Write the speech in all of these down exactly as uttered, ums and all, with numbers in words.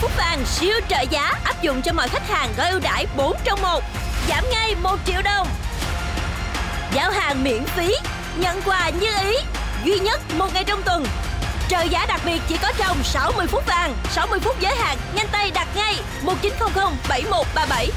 phút vàng siêu trợ giá áp dụng cho mọi khách hàng gói ưu đãi bốn trong một. Giảm ngay một triệu đồng. Giao hàng miễn phí, nhận quà như ý, duy nhất một ngày trong tuần. Trợ giá đặc biệt chỉ có trong sáu mươi phút vàng, sáu mươi phút giới hạn, nhanh tay đặt ngay một chín không không bảy một ba bảy.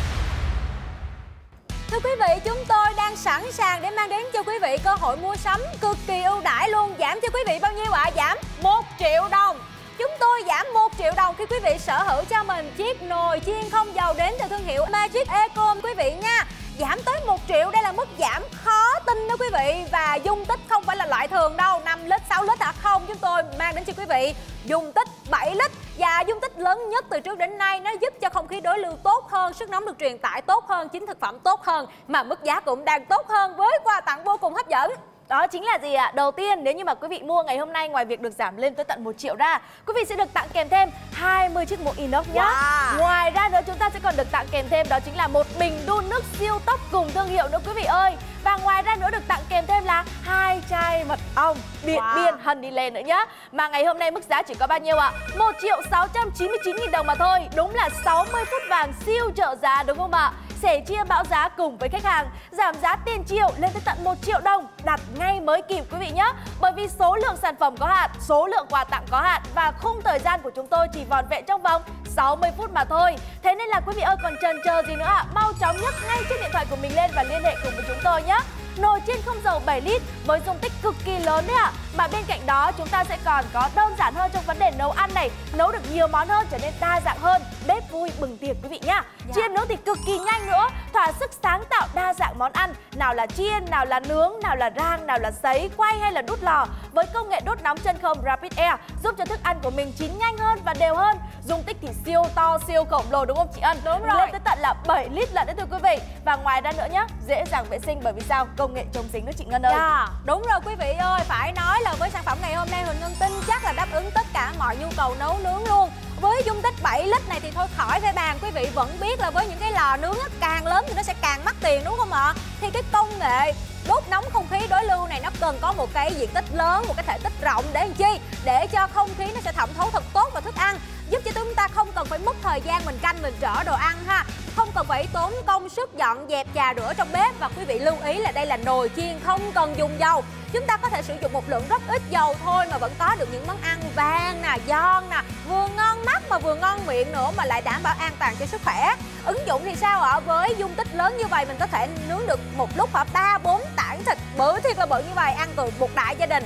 Thưa quý vị, chúng tôi đang sẵn sàng để mang đến cho quý vị cơ hội mua sắm cực kỳ ưu đãi luôn. Giảm cho quý vị bao nhiêu ạ? À? Giảm một triệu đồng. Chúng tôi giảm một triệu đồng khi quý vị sở hữu cho mình chiếc nồi chiên không dầu đến từ thương hiệu Magic Eco quý vị nha. Giảm tới một triệu, đây là mức giảm khó tin đó quý vị. Và dung tích không phải là loại thường đâu, năm lít, sáu lít hả? Không, chúng tôi mang đến cho quý vị dung tích bảy lít. Và dung tích lớn nhất từ trước đến nay, nó giúp cho không khí đối lưu tốt hơn, sức nóng được truyền tải tốt hơn, chính thực phẩm tốt hơn. Mà mức giá cũng đang tốt hơn với quà tặng vô cùng hấp dẫn. Đó chính là gì ạ? À? Đầu tiên, nếu như mà quý vị mua ngày hôm nay, ngoài việc được giảm lên tới tận một triệu ra, quý vị sẽ được tặng kèm thêm hai mươi chiếc mũ inox nhá. Wow. Ngoài ra nữa, chúng ta sẽ còn được tặng kèm thêm đó chính là một bình đun nước siêu tốc cùng thương hiệu nữa quý vị ơi. Và ngoài ra nữa được tặng kèm thêm là hai chai mật ong Điện wow. Biên Honeyland nữa nhá. Mà ngày hôm nay mức giá chỉ có bao nhiêu ạ? À? một triệu sáu trăm chín mươi chín nghìn đồng mà thôi. Đúng là sáu mươi phút vàng siêu trợ giá đúng không ạ? À? Sẻ chia bão giá cùng với khách hàng, giảm giá tiền triệu lên tới tận một triệu đồng. Đặt ngay mới kịp quý vị nhé. Bởi vì số lượng sản phẩm có hạn, số lượng quà tặng có hạn và khung thời gian của chúng tôi chỉ vòn vẹn trong vòng sáu mươi phút mà thôi. Thế nên là quý vị ơi còn chần chờ gì nữa ạ? À? Mau chóng nhấc ngay chiếc điện thoại của mình lên và liên hệ cùng với chúng tôi nhé. Nồi chiên không dầu bảy lít với dung tích cực kỳ lớn đấy ạ. À. Mà bên cạnh đó chúng ta sẽ còn có đơn giản hơn trong vấn đề nấu ăn này, nấu được nhiều món hơn, trở nên đa dạng hơn, bếp vui bừng tiệc quý vị nhá. Yeah. Chiên nướng thì cực kỳ nhanh nữa, thỏa sức sáng tạo đa dạng món ăn, nào là chiên, nào là nướng, nào là rang, nào là sấy, quay hay là đút lò với công nghệ đốt nóng chân không Rapid Air giúp cho thức ăn của mình chín nhanh hơn và đều hơn. Dung tích thì siêu to, siêu khổng lồ đúng không chị Ân? Đúng rồi. Lên tới tận là bảy lít lận đấy thưa quý vị. Và ngoài ra nữa nhá, dễ dàng vệ sinh bởi vì sao? Công nghệ chống dính đó chị Ngân ơi. Yeah. Đúng rồi quý vị ơi, phải nói là với sản phẩm ngày hôm nay Huỳnh Ngân tin chắc là đáp ứng tất cả mọi nhu cầu nấu nướng luôn. Với dung tích bảy lít này thì thôi khỏi phải bàn, quý vị vẫn biết là với những cái lò nướng càng lớn thì nó sẽ càng mắc tiền đúng không ạ? Thì cái công nghệ đốt nóng không khí đối lưu này nó cần có một cái diện tích lớn, một cái thể tích rộng để làm chi? Để cho không khí nó sẽ thẩm thấu thật tốt vào thức ăn, giúp cho chúng ta không cần phải mất thời gian mình canh mình trở đồ ăn ha, không cần phải tốn công sức dọn dẹp chà rửa trong bếp. Và quý vị lưu ý là đây là nồi chiên không cần dùng dầu, chúng ta có thể sử dụng một lượng rất ít dầu thôi mà vẫn có được những món ăn vàng nè, giòn nè, vừa ngon mắt mà vừa ngon miệng nữa, mà lại đảm bảo an toàn cho sức khỏe. Ứng dụng thì sao ạ? Với dung tích lớn như vậy mình có thể nướng được một lúc khoảng ba bốn tảng thịt bự thiệt là bự như vậy, ăn từ một đại gia đình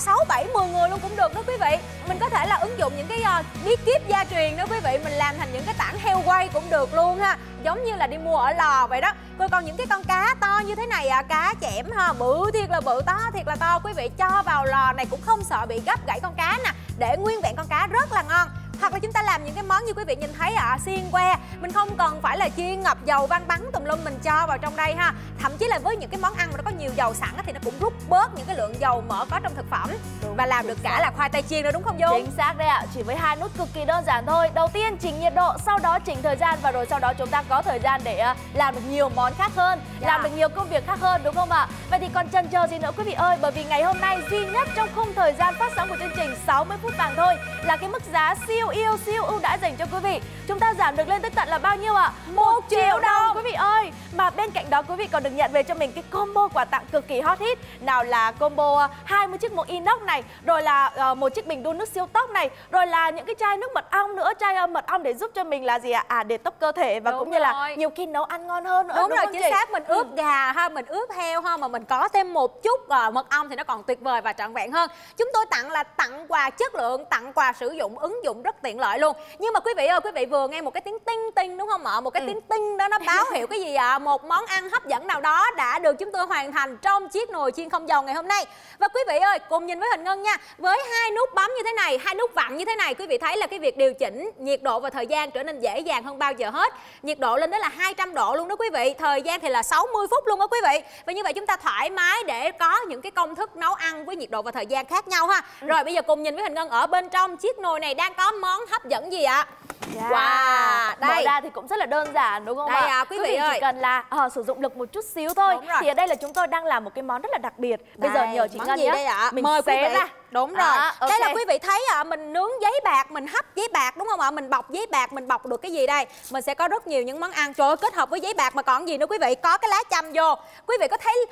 sáu bảy mười người luôn cũng được đó quý vị. Mình có thể là ứng dụng những cái uh, bí kíp gia truyền đó quý vị, mình làm thành những cái tảng heo quay cũng được luôn ha, giống như là đi mua ở lò vậy đó. Rồi còn những cái con cá to như thế này à, cá chẽm ha, bự thiệt là bự, to thiệt là to, quý vị cho vào lò này cũng không sợ bị gấp gãy con cá nè, để nguyên vẹn con cá rất là ngon. Hoặc là chúng ta làm những cái món như quý vị nhìn thấy ạ, à, xiên que, mình không cần phải là chiên ngập dầu văng bắn tùm lum, mình cho vào trong đây ha. Thậm chí là với những cái món ăn mà nó có nhiều dầu sẵn thì nó cũng rút bớt những cái lượng dầu mỡ có trong thực phẩm. Đúng, và làm được cả là khoai tây chiên nữa đúng không Dung? Chính xác đây ạ, à. Chỉ với hai nút cực kỳ đơn giản thôi. Đầu tiên chỉnh nhiệt độ, sau đó chỉnh thời gian, và rồi sau đó chúng ta có thời gian để làm được nhiều món khác hơn, yeah. Làm được nhiều công việc khác hơn đúng không ạ? À? Vậy thì còn chần chờ gì nữa quý vị ơi, bởi vì ngày hôm nay duy nhất trong khung thời gian phát sóng của chương trình sáu mươi phút vàng thôi là cái mức giá siêu yêu siêu ưu đãi dành cho quý vị. Chúng ta giảm được lên tới tận là bao nhiêu ạ? À? một triệu đồng quý vị ơi. Mà bên cạnh đó quý vị còn được nhận về cho mình cái combo quà tặng cực kỳ hot hit, nào là combo hai mươi chiếc mũ inox này, rồi là một chiếc bình đun nước siêu tốc này, rồi là những cái chai nước mật ong nữa, chai mật ong để giúp cho mình là gì ạ? À? À để tốc cơ thể và đúng cũng rồi. Như là nhiều khi nấu ăn ngon hơn nữa. Đúng, đúng rồi, chính xác, mình ướp ừ. gà ha, mình ướp heo ha, mà mình có thêm một chút uh, mật ong thì nó còn tuyệt vời và trọn vẹn hơn. Chúng tôi tặng là tặng quà chất lượng, tặng quà sử dụng ứng dụng rất tiện lợi luôn. Nhưng mà quý vị ơi, quý vị vừa nghe một cái tiếng tinh tinh đúng không ạ? Một cái ừ. tiếng tinh đó nó báo hiệu cái gì ạ? À? Một món ăn hấp dẫn nào đó đã được chúng tôi hoàn thành trong chiếc nồi chiên không dầu ngày hôm nay. Và quý vị ơi, cùng nhìn với Huỳnh Ngân nha. Với hai nút bấm như thế này, hai nút vặn như thế này, quý vị thấy là cái việc điều chỉnh nhiệt độ và thời gian trở nên dễ dàng hơn bao giờ hết. Nhiệt độ lên tới là hai trăm độ luôn đó quý vị, thời gian thì là sáu mươi phút luôn đó quý vị. Và như vậy chúng ta thoải mái để có những cái công thức nấu ăn với nhiệt độ và thời gian khác nhau ha. Ừ. Rồi bây giờ cùng nhìn với Huỳnh Ngân, ở bên trong chiếc nồi này đang có món hấp dẫn gì ạ? Yeah. Wow, đây. Mở ra thì cũng rất là đơn giản đúng không đây ạ? À, quý, quý vị, vị ơi. Chỉ cần là à, sử dụng lực một chút xíu thôi. Thì ở đây là chúng tôi đang làm một cái món rất là đặc biệt. Bây đây, giờ nhờ chị Ngân nhé. Mình mời xé ra Đúng rồi. À, okay. Thế là quý vị thấy ạ, à, mình nướng giấy bạc, mình hấp giấy bạc đúng không ạ? À? Mình bọc giấy bạc, mình bọc được cái gì đây? Mình sẽ có rất nhiều những món ăn. Trời ơi, kết hợp với giấy bạc mà còn gì nữa quý vị, có cái lá chanh vô. Quý vị có thấy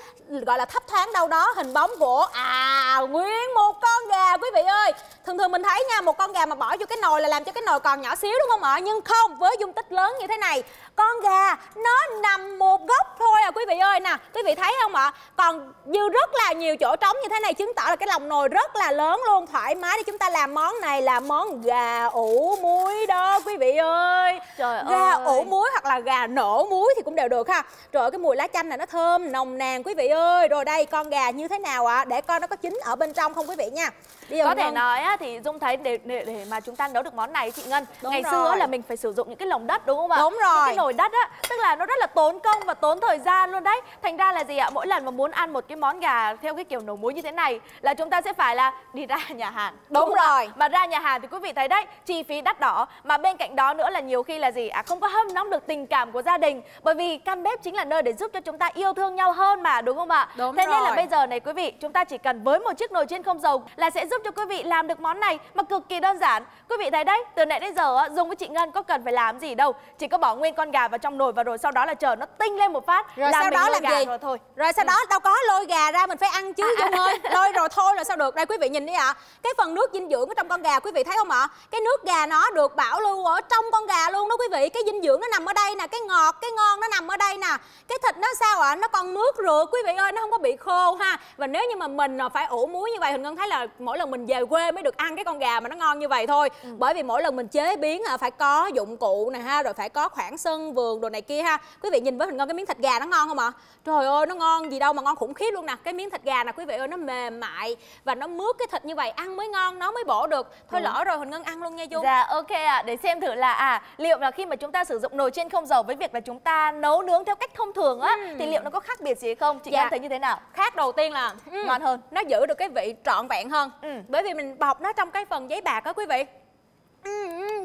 gọi là thấp thoáng đâu đó hình bóng của à nguyên một con gà quý vị ơi. Thường thường mình thấy nha, một con gà mà bỏ vô cái nồi là làm cho cái nồi còn nhỏ xíu đúng không ạ? À? Nhưng không, với dung tích lớn như thế này, con gà nó nằm một góc thôi à quý vị ơi. Nè, quý vị thấy không ạ? À? Còn dư rất là nhiều chỗ trống như thế này, chứng tỏ là cái lòng nồi rất là lớn luôn, thoải mái để chúng ta làm món này, là món gà ủ muối đó quý vị ơi. Trời gà ơi. Ủ muối hoặc là gà nổ muối thì cũng đều được ha. Trời ơi, cái mùi lá chanh này nó thơm nồng nàn quý vị ơi. Rồi đây con gà như thế nào ạ? À? Để coi nó có chín ở bên trong không quý vị nha. Đi có thể Ngân. Nói thì Dung thấy để, để để mà chúng ta nấu được món này chị Ngân, đúng ngày rồi. Xưa là mình phải sử dụng những cái lồng đất đúng không ạ? Đúng rồi. Những cái nồi đất á, tức là nó rất là tốn công và tốn thời gian luôn đấy. Thành ra là gì ạ? Mỗi lần mà muốn ăn một cái món gà theo cái kiểu nổ muối như thế này là chúng ta sẽ phải là đi ra nhà hàng. Đúng, đúng rồi. Mà ra nhà hàng thì quý vị thấy đấy, chi phí đắt đỏ, mà bên cạnh đó nữa là nhiều khi là gì? À, không có hâm nóng được tình cảm của gia đình, bởi vì căn bếp chính là nơi để giúp cho chúng ta yêu thương nhau hơn mà đúng không ạ? Đúng Thế rồi. Nên là bây giờ này quý vị, chúng ta chỉ cần với một chiếc nồi chiên không dầu là sẽ giúp cho quý vị làm được món này mà cực kỳ đơn giản. Quý vị thấy đấy, từ nãy đến giờ Dung với chị Ngân có cần phải làm gì đâu, chỉ có bỏ nguyên con gà vào trong nồi và rồi sau đó là chờ nó tinh lên một phát, rồi là sau mình đó làm gà gì? Rồi thôi. Rồi sau ừ. đó đâu có lôi gà ra mình phải ăn chứ Dung ơi. Lôi rồi thôi là sao được. Đây quý vị nhìn đi ạ. À. Cái phần nước dinh dưỡng ở trong con gà quý vị thấy không ạ? À? Cái nước gà nó được bảo lưu ở trong con gà luôn đó quý vị. Cái dinh dưỡng nó nằm ở đây nè, cái ngọt, cái ngon nó nằm ở đây nè. Cái thịt nó sao ạ? À? Nó còn mướt rượt quý vị ơi, nó không có bị khô ha. Và nếu như mà mình phải ủ muối như vậy, Huỳnh Ngân thấy là mỗi lần mình về quê mới được ăn cái con gà mà nó ngon như vậy thôi. Ừ. Bởi vì mỗi lần mình chế biến phải có dụng cụ nè ha, rồi phải có khoảng sân vườn đồ này kia ha. Quý vị nhìn với Huỳnh Ngân cái miếng thịt gà nó ngon không ạ? À? Trời ơi, nó ngon gì đâu mà ngon khủng khiếp luôn nè. Cái miếng thịt gà nè quý vị ơi, nó mềm mại và nó mướt, cái thịt như vậy ăn mới ngon, nó mới bổ được. Thôi ừ. lỡ rồi Huỳnh Ngân ăn luôn nha Dung. Dạ ok ạ. À. Để xem thử là à liệu là khi mà chúng ta sử dụng nồi chiên không dầu với việc là chúng ta nấu nướng theo cách thông thường á, ừ. thì liệu nó có khác biệt gì không? Chị dạ. Ngân thấy như thế nào? Khác đầu tiên là ừ. ngon hơn, nó giữ được cái vị trọn vẹn hơn. Ừ. Bởi vì mình bọc nó trong cái phần giấy bạc á quý vị.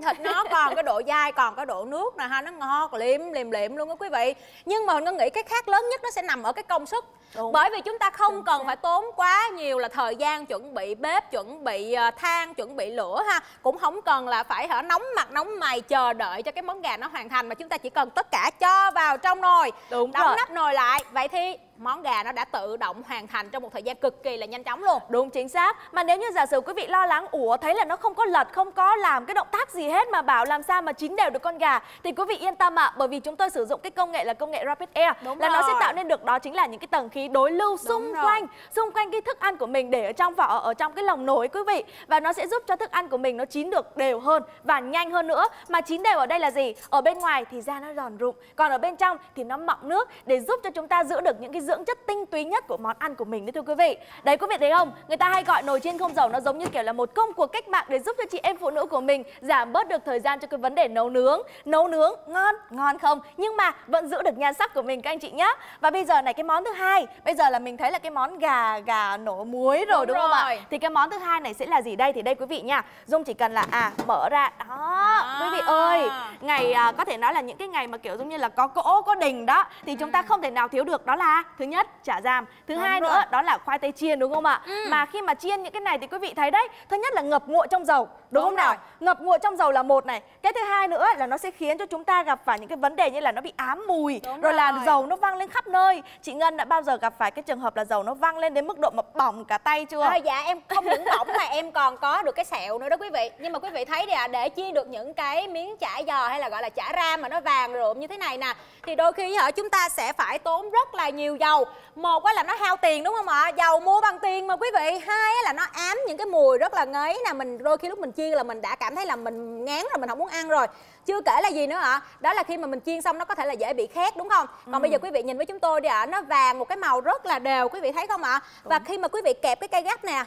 Thịt nó còn cái độ dai, còn cái độ nước nè ha, nó ngọt liệm liệm liệm luôn đó quý vị. Nhưng mà Ngân nghĩ cái khác lớn nhất nó sẽ nằm ở cái công sức. Đúng. Bởi vì chúng ta không Đúng. Cần phải tốn quá nhiều là thời gian chuẩn bị bếp, chuẩn bị than, chuẩn bị lửa ha. Cũng không cần là phải hở nóng mặt nóng mày chờ đợi cho cái món gà nó hoàn thành, mà chúng ta chỉ cần tất cả cho vào trong nồi, Đúng đóng rồi. Nắp nồi lại, vậy thì món gà nó đã tự động hoàn thành trong một thời gian cực kỳ là nhanh chóng luôn. Đúng chính xác. Mà nếu như giả sử quý vị lo lắng ủa thấy là nó không có lật, không có làm cái động tác gì hết mà bảo làm sao mà chín đều được con gà, thì quý vị yên tâm ạ, à, bởi vì chúng tôi sử dụng cái công nghệ là công nghệ Rapid Air. Đúng là rồi. Nó sẽ tạo nên được đó chính là những cái tầng khí đối lưu xung Đúng quanh rồi. Xung quanh cái thức ăn của mình để ở trong vỏ, ở trong cái lòng nồi quý vị, và nó sẽ giúp cho thức ăn của mình nó chín được đều hơn và nhanh hơn nữa. Mà chín đều ở đây là gì? Ở bên ngoài thì da nó giòn rụm, còn ở bên trong thì nó mọng nước, để giúp cho chúng ta giữ được những cái dưỡng chất tinh túy nhất của món ăn của mình đấy thưa quý vị. Đấy quý vị thấy không? Người ta hay gọi nồi chiên không dầu nó giống như kiểu là một công cuộc cách mạng để giúp cho chị em phụ nữ của mình giảm bớt được thời gian cho cái vấn đề nấu nướng. Nấu nướng ngon, ngon không? Nhưng mà vẫn giữ được nhan sắc của mình các anh chị nhá. Và bây giờ này cái món thứ hai, bây giờ là mình thấy là cái món gà gà nổ muối rồi đúng, đúng rồi. Không ạ? Thì cái món thứ hai này sẽ là gì đây? Thì đây quý vị nha. Dung chỉ cần là à mở ra đó. À. Quý vị ơi, ngày à, có thể nói là những cái ngày mà kiểu giống như là có cỗ có đình đó thì chúng ta không thể nào thiếu được, đó là thứ nhất chả giam, thứ Đúng hai rồi. Nữa đó là khoai tây chiên đúng không ạ? Ừ. Mà khi mà chiên những cái này thì quý vị thấy đấy, thứ nhất là ngập nguội trong dầu đúng, đúng không nào? Ngập nguội trong dầu là một này, cái thứ hai nữa là nó sẽ khiến cho chúng ta gặp phải những cái vấn đề như là nó bị ám mùi, đúng rồi là dầu nó văng lên khắp nơi. Chị Ngân đã bao giờ gặp phải cái trường hợp là dầu nó văng lên đến mức độ mà bỏng cả tay chưa? À, dạ em không những bỏng mà em còn có được cái sẹo nữa đó quý vị. Nhưng mà quý vị thấy à, để chia được những cái miếng chả giò hay là gọi là chả ram mà nó vàng rượm như thế này nè, thì đôi khi hả chúng ta sẽ phải tốn rất là nhiều dầu. Một là nó hao tiền đúng không ạ? Dầu mua bằng tiền mà quý vị. Hai là nó ám những cái mùi rất là ngấy nè, mình đôi khi lúc mình chiên là mình đã cảm thấy là mình ngán rồi, mình không muốn ăn rồi. Chưa kể là gì nữa ạ? Đó là khi mà mình chiên xong nó có thể là dễ bị khét đúng không? Còn ừ. bây giờ quý vị nhìn với chúng tôi đi ạ, nó vàng một cái màu rất là đều quý vị thấy không ạ? Và ừ. khi mà quý vị kẹp cái cây gắp nè,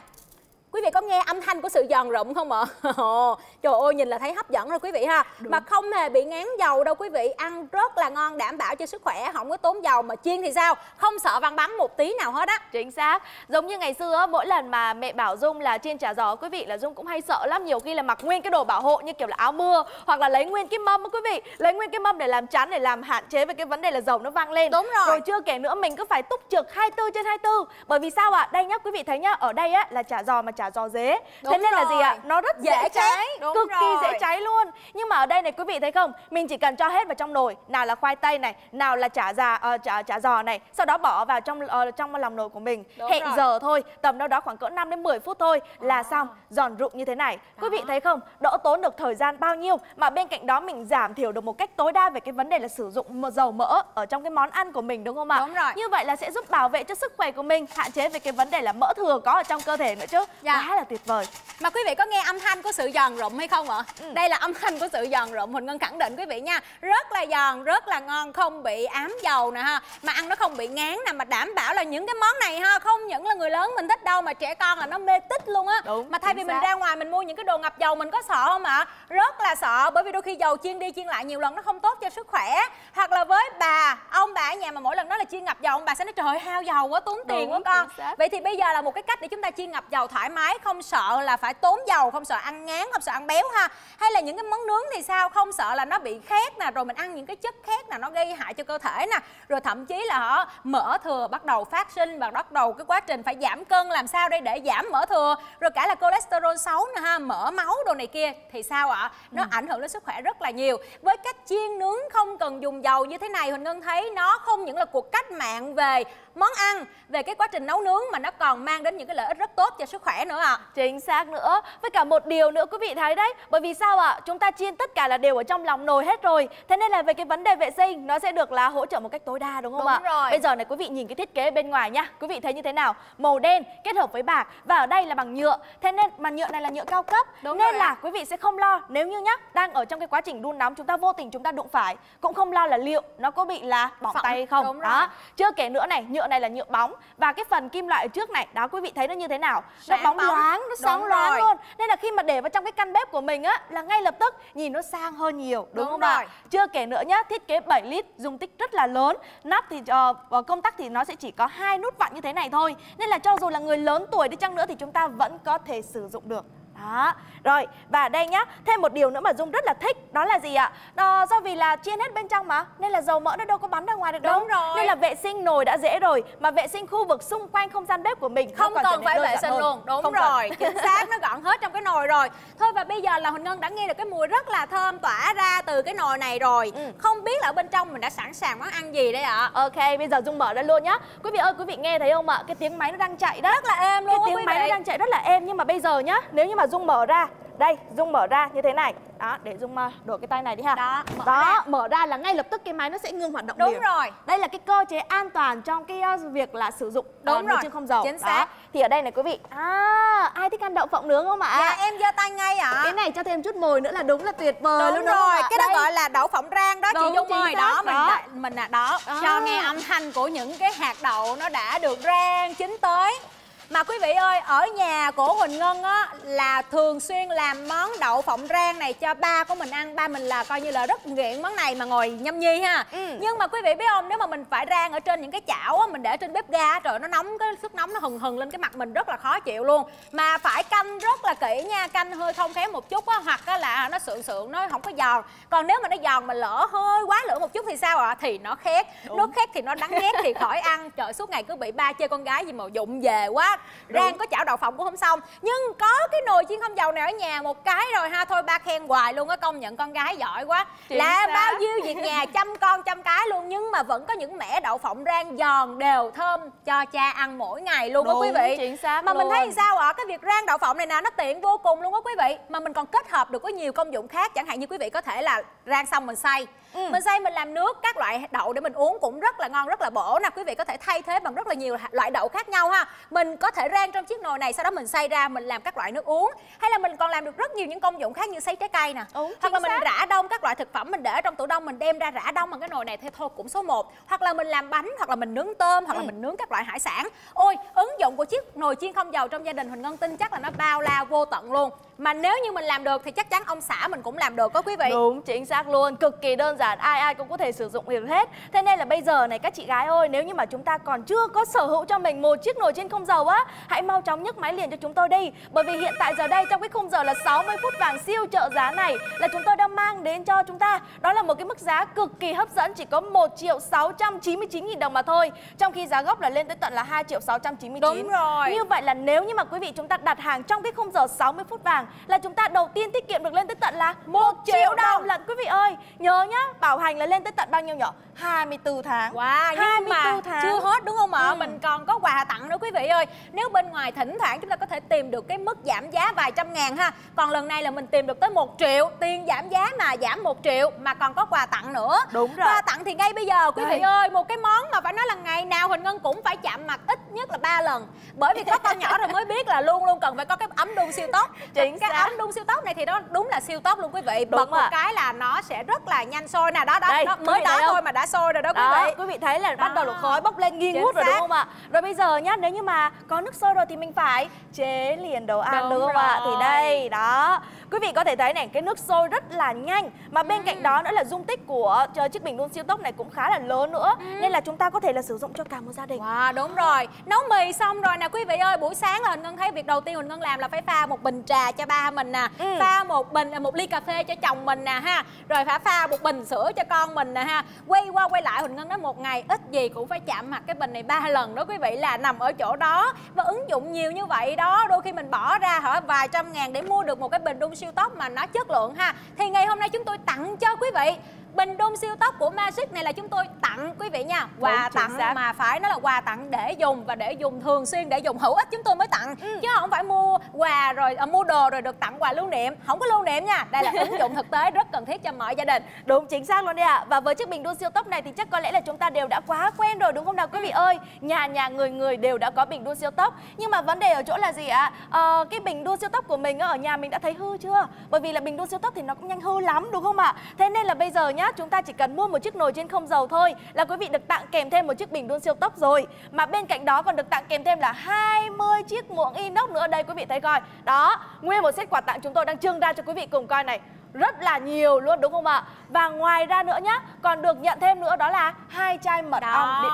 quý vị có nghe âm thanh của sự giòn rụm không ạ? Trời ơi, nhìn là thấy hấp dẫn rồi quý vị ha. Đúng. Mà không hề bị ngán dầu đâu quý vị, ăn rất là ngon, đảm bảo cho sức khỏe, không có tốn dầu, mà chiên thì sao? Không sợ văng bắn một tí nào hết á. Chính xác. Giống như ngày xưa mỗi lần mà mẹ bảo Dung là chiên chả giò quý vị là Dung cũng hay sợ lắm, nhiều khi là mặc nguyên cái đồ bảo hộ như kiểu là áo mưa, hoặc là lấy nguyên cái mâm quý vị, lấy nguyên cái mâm để làm chắn, để làm hạn chế về cái vấn đề là dầu nó văng lên. Đúng rồi. Rồi chưa kể nữa mình cứ phải túc trực hai mươi tư trên hai mươi tư. Bởi vì sao ạ? À? Đây nhá quý vị thấy nhá, ở đây á là chả giò mà chả trà giò dế. Đúng thế nên rồi. Là gì ạ? Nó rất dễ, dễ cháy, cháy. Cực rồi. Kỳ dễ cháy luôn. Nhưng mà ở đây này quý vị thấy không? Mình chỉ cần cho hết vào trong nồi, nào là khoai tây này, nào là chả già, uh, chả, chả giò này, sau đó bỏ vào trong uh, trong lòng nồi của mình. Đúng hẹn rồi. Giờ thôi, tầm đâu đó khoảng cỡ năm đến mười phút thôi là à. Xong, giòn rụng như thế này. Đó. Quý vị thấy không? Đỡ tốn được thời gian bao nhiêu mà bên cạnh đó mình giảm thiểu được một cách tối đa về cái vấn đề là sử dụng dầu mỡ ở trong cái món ăn của mình, đúng không ạ? Đúng rồi. Như vậy là sẽ giúp bảo vệ cho sức khỏe của mình, hạn chế về cái vấn đề là mỡ thừa có ở trong cơ thể nữa chứ. Dạ. Quá là tuyệt vời. Mà quý vị có nghe âm thanh của sự giòn rụm hay không ạ? Ừ. Đây là âm thanh của sự giòn rụm, Huỳnh Ngân khẳng định quý vị nha. Rất là giòn, rất là ngon, không bị ám dầu nè ha. Mà ăn nó không bị ngán nè, mà đảm bảo là những cái món này ha, không những là người lớn mình thích đâu mà trẻ con là nó mê tích luôn á. Mà thay vì xác. Mình ra ngoài mình mua những cái đồ ngập dầu mình có sợ không ạ? Rất là sợ, bởi vì đôi khi dầu chiên đi chiên lại nhiều lần nó không tốt cho sức khỏe. Hoặc là với bà, ông bà ở nhà mà mỗi lần đó là chiên ngập dầu, ông bà sẽ nói trời ơi, hao dầu quá, tốn tiền quá con. Vậy thì bây giờ là một cái cách để chúng ta chiên ngập dầu thoải mái, không sợ là phải tốn dầu, không sợ ăn ngán, không sợ ăn béo ha. Hay là những cái món nướng thì sao, không sợ là nó bị khét nè, rồi mình ăn những cái chất khét nè, nó gây hại cho cơ thể nè, rồi thậm chí là họ mỡ thừa bắt đầu phát sinh và bắt đầu cái quá trình phải giảm cân làm sao đây để giảm mỡ thừa, rồi cả là cholesterol xấu nè ha, mỡ máu đồ này kia thì sao ạ? Nó ừ. ảnh hưởng đến sức khỏe rất là nhiều. Với cách chiên nướng không cần dùng dầu như thế này, Huỳnh Ngân thấy nó không những là cuộc cách mạng về món ăn, về cái quá trình nấu nướng mà nó còn mang đến những cái lợi ích rất tốt cho sức khỏe nữa ạ. À. Chính xác nữa. Với cả một điều nữa quý vị thấy đấy, bởi vì sao ạ? À? Chúng ta chiên tất cả là đều ở trong lòng nồi hết rồi. Thế nên là về cái vấn đề vệ sinh nó sẽ được là hỗ trợ một cách tối đa, đúng không ạ? Đúng rồi. Bây giờ này quý vị nhìn cái thiết kế bên ngoài nha. Quý vị thấy như thế nào? Màu đen kết hợp với bạc và ở đây là bằng nhựa. Thế nên mà nhựa này là nhựa cao cấp. Đúng nên là à. Quý vị sẽ không lo nếu như nhá đang ở trong cái quá trình đun nóng chúng ta vô tình chúng ta đụng phải, cũng không lo là liệu nó có bị là bỏng Phỏng. tay hay không. Đúng đó. Rồi. Chưa kể nữa này, nhựa này là nhựa bóng và cái phần kim loại ở trước này đó quý vị thấy nó như thế nào, nó bóng loáng, nó sáng loáng luôn, nên là khi mà để vào trong cái căn bếp của mình á là ngay lập tức nhìn nó sang hơn nhiều, đúng, đúng không ạ? Chưa kể nữa nhá, thiết kế bảy lít, dung tích rất là lớn, nắp thì uh, công tắc thì nó sẽ chỉ có hai nút vặn như thế này thôi, nên là cho dù là người lớn tuổi đi chăng nữa thì chúng ta vẫn có thể sử dụng được. Đó. Rồi, và đây nhá, thêm một điều nữa mà Dung rất là thích, đó là gì ạ? Đó, do vì là chiên hết bên trong mà, nên là dầu mỡ nó đâu có bắn ra ngoài được đâu. Đúng rồi. Nên là vệ sinh nồi đã dễ rồi, mà vệ sinh khu vực xung quanh không gian bếp của mình không còn phải vệ sinh luôn. Đúng không rồi, cần. Chính xác, nó gọn hết trong cái nồi rồi. Thôi và bây giờ là Huỳnh Ngân đã nghe được cái mùi rất là thơm tỏa ra từ cái nồi này rồi. Ừ. Không biết là ở bên trong mình đã sẵn sàng món ăn gì đây ạ? Ok, bây giờ Dung mở ra luôn nhá. Quý vị ơi, quý vị nghe thấy không ạ? Cái tiếng máy nó đang chạy đó. Rất là êm luôn. Cái tiếng máy nó đang chạy rất là êm, nhưng mà bây giờ nhá, nếu như mà Dung mở ra, đây Dung mở ra như thế này. Đó, để Dung đổ cái tay này đi ha. Đó, mở, đó ra. Mở ra là ngay lập tức cái máy nó sẽ ngưng hoạt động. Đúng điểm. Rồi. Đây là cái cơ chế an toàn trong cái việc là sử dụng đúng rồi. Chứ không dầu. Chính xác. Thì ở đây này quý vị, à, ai thích ăn đậu phộng nướng không ạ? Dạ, em giơ tay ngay ạ. À. Cái này cho thêm chút mồi nữa là đúng là tuyệt vời đúng luôn. Đúng rồi, cái đó đây. Gọi là đậu phộng rang đó đúng, chị Dung ơi. Đó, mình đó. Đã, mình là đó. À. Cho nghe âm thanh của những cái hạt đậu nó đã được rang chín tới. Mà quý vị ơi, ở nhà của Huỳnh Ngân á, là thường xuyên làm món đậu phộng rang này cho ba của mình ăn. Ba mình là coi như là rất nghiện món này mà ngồi nhâm nhi ha. Ừ. Nhưng mà quý vị biết không, nếu mà mình phải rang ở trên những cái chảo á, mình để trên bếp ga rồi nó nóng, cái sức nóng nó hừng hừng lên cái mặt mình rất là khó chịu luôn. Mà phải canh rất là kỹ nha, canh hơi không khéo một chút á, hoặc á là nó sượng sượng, nó không có giòn. Còn nếu mà nó giòn mà lỡ hơi quá lửa một chút thì sao ạ? À? Thì nó khét, đúng. Nó khét thì nó đắng ghét thì khỏi ăn. Trời, suốt ngày cứ bị ba chê con gái gì mà vụng về quá. Rang đúng. Có chảo đậu phộng cũng không xong. Nhưng có cái nồi chiên không dầu này ở nhà một cái rồi ha. Thôi ba khen hoài luôn á, công nhận con gái giỏi quá. Chính là xác. Bao nhiêu việc nhà chăm con chăm cái luôn. Nhưng mà vẫn có những mẻ đậu phộng rang giòn đều thơm cho cha ăn mỗi ngày luôn đúng, á quý vị. Chính xác mà luôn. Mình thấy sao ạ? À? Cái việc rang đậu phộng này nè nó tiện vô cùng luôn á quý vị. Mà mình còn kết hợp được có nhiều công dụng khác. Chẳng hạn như quý vị có thể là rang xong mình xay. Ừ. Mình xay mình làm nước các loại đậu để mình uống cũng rất là ngon, rất là bổ nè. Quý vị có thể thay thế bằng rất là nhiều loại đậu khác nhau ha. Mình có thể rang trong chiếc nồi này, sau đó mình xay ra mình làm các loại nước uống. Hay là mình còn làm được rất nhiều những công dụng khác như xay trái cây nè. Ừ, hoặc là xác. Mình rã đông các loại thực phẩm mình để trong tủ đông mình đem ra rã đông bằng cái nồi này thì thôi cũng số một. Hoặc là mình làm bánh, hoặc là mình nướng tôm, hoặc ừ. là mình nướng các loại hải sản. Ôi, ứng dụng của chiếc nồi chiên không dầu trong gia đình Huỳnh Ngân tin chắc là nó bao la vô tận luôn. Mà nếu như mình làm được thì chắc chắn ông xã mình cũng làm được có quý vị. Đúng, chính xác luôn, cực kỳ đơn giản, ai ai cũng có thể sử dụng được hết. Thế nên là bây giờ này các chị gái ơi, nếu như mà chúng ta còn chưa có sở hữu cho mình một chiếc nồi chiên không dầu á nữa, hãy mau chóng nhấc máy liền cho chúng tôi đi. Bởi vì hiện tại giờ đây trong cái khung giờ là sáu mươi phút vàng siêu trợ giá này là chúng tôi đang mang đến cho chúng ta đó là một cái mức giá cực kỳ hấp dẫn, chỉ có một triệu sáu trăm chín mươi chín nghìn đồng mà thôi. Trong khi giá gốc là lên tới tận là hai triệu sáu trăm chín mươi chín. Đúng rồi. Như vậy là nếu như mà quý vị chúng ta đặt hàng trong cái khung giờ sáu mươi phút vàng là chúng ta đầu tiên tiết kiệm được lên tới tận là một triệu đồng lận quý vị ơi. Nhớ nhá, bảo hành là lên tới tận bao nhiêu nhỉ? hai mươi tư tháng. Wow, nhưng mà tháng. Chưa hết đúng không ạ? Ừ. Mình còn có quà tặng nữa quý vị ơi. Nếu bên ngoài thỉnh thoảng chúng ta có thể tìm được cái mức giảm giá vài trăm ngàn ha. Còn lần này là mình tìm được tới một triệu, tiền giảm giá mà giảm một triệu mà còn có quà tặng nữa. Đúng rồi. Quà tặng thì ngay bây giờ quý vị ơi, một cái món mà phải nói là ngày nào Huỳnh Ngân cũng phải chạm mặt ít nhất là ba lần. Bởi vì có con nhỏ rồi mới biết là luôn luôn cần phải có cái ấm đun siêu tốc. Chính cái xác. Ấm đun siêu tốc này thì đó đúng là siêu tốc luôn quý vị. Đúng bật à. Một cái là nó sẽ rất là nhanh sôi nè, đó đó, đây, đó mới đó thôi mà đã sôi rồi đó quý đó, vị. Quý vị thấy là đó. Bắt đầu là khói bốc lên nghi ngút rồi đúng không ạ? Rồi bây giờ nhá, nếu như mà có nước sôi rồi thì mình phải chế liền đồ ăn đúng, đúng không ạ? Thì đây đó. Quý vị có thể thấy này, cái nước sôi rất là nhanh mà bên ừ. cạnh đó nữa là dung tích của chiếc bình đun siêu tốc này cũng khá là lớn nữa, ừ. nên là chúng ta có thể là sử dụng cho cả một gia đình. Wow, đúng rồi. Nấu mì xong rồi nè quý vị ơi, buổi sáng là Huỳnh Ngân thấy việc đầu tiên Huỳnh Ngân làm là phải pha một bình trà cho ba mình nè, ừ. pha một bình một ly cà phê cho chồng mình nè ha, rồi phải pha một bình sữa cho con mình nè ha. Quay qua quay lại Huỳnh Ngân nói một ngày ít gì cũng phải chạm mặt cái bình này ba lần đó quý vị, là nằm ở chỗ đó. Và ứng dụng nhiều như vậy đó, đôi khi mình bỏ ra hả vài trăm ngàn để mua được một cái bình đun siêu tốc mà nó chất lượng ha. Thì ngày hôm nay chúng tôi tặng cho quý vị bình đun siêu tốc của Magic này là chúng tôi tặng quý vị nha. Quà tặng xác. Mà phải nói là quà tặng để dùng và để dùng thường xuyên, để dùng hữu ích chúng tôi mới tặng, ừ. chứ không phải mua quà rồi à, mua đồ rồi được tặng quà lưu niệm, không có lưu niệm nha. Đây là ứng dụng thực tế rất cần thiết cho mọi gia đình. Đúng chính xác luôn đấy ạ. À. Và với chiếc bình đun siêu tốc này thì chắc có lẽ là chúng ta đều đã quá quen rồi đúng không nào quý vị ơi? Nhà nhà người người đều đã có bình đun siêu tốc. Nhưng mà vấn đề ở chỗ là gì ạ? À? À, cái bình đun siêu tốc của mình ở nhà mình đã thấy hư chưa? Bởi vì là bình đun siêu tốc thì nó cũng nhanh hư lắm đúng không ạ? À? Thế nên là bây giờ nhá, chúng ta chỉ cần mua một chiếc nồi chiên không dầu thôi là quý vị được tặng kèm thêm một chiếc bình đun siêu tốc rồi, mà bên cạnh đó còn được tặng kèm thêm là hai mươi chiếc muỗng inox nữa. Đây quý vị thấy coi đó, nguyên một set quà tặng chúng tôi đang trưng ra cho quý vị cùng coi này, rất là nhiều luôn đúng không ạ? Và ngoài ra nữa nhá, còn được nhận thêm nữa đó là hai chai mật ong Điện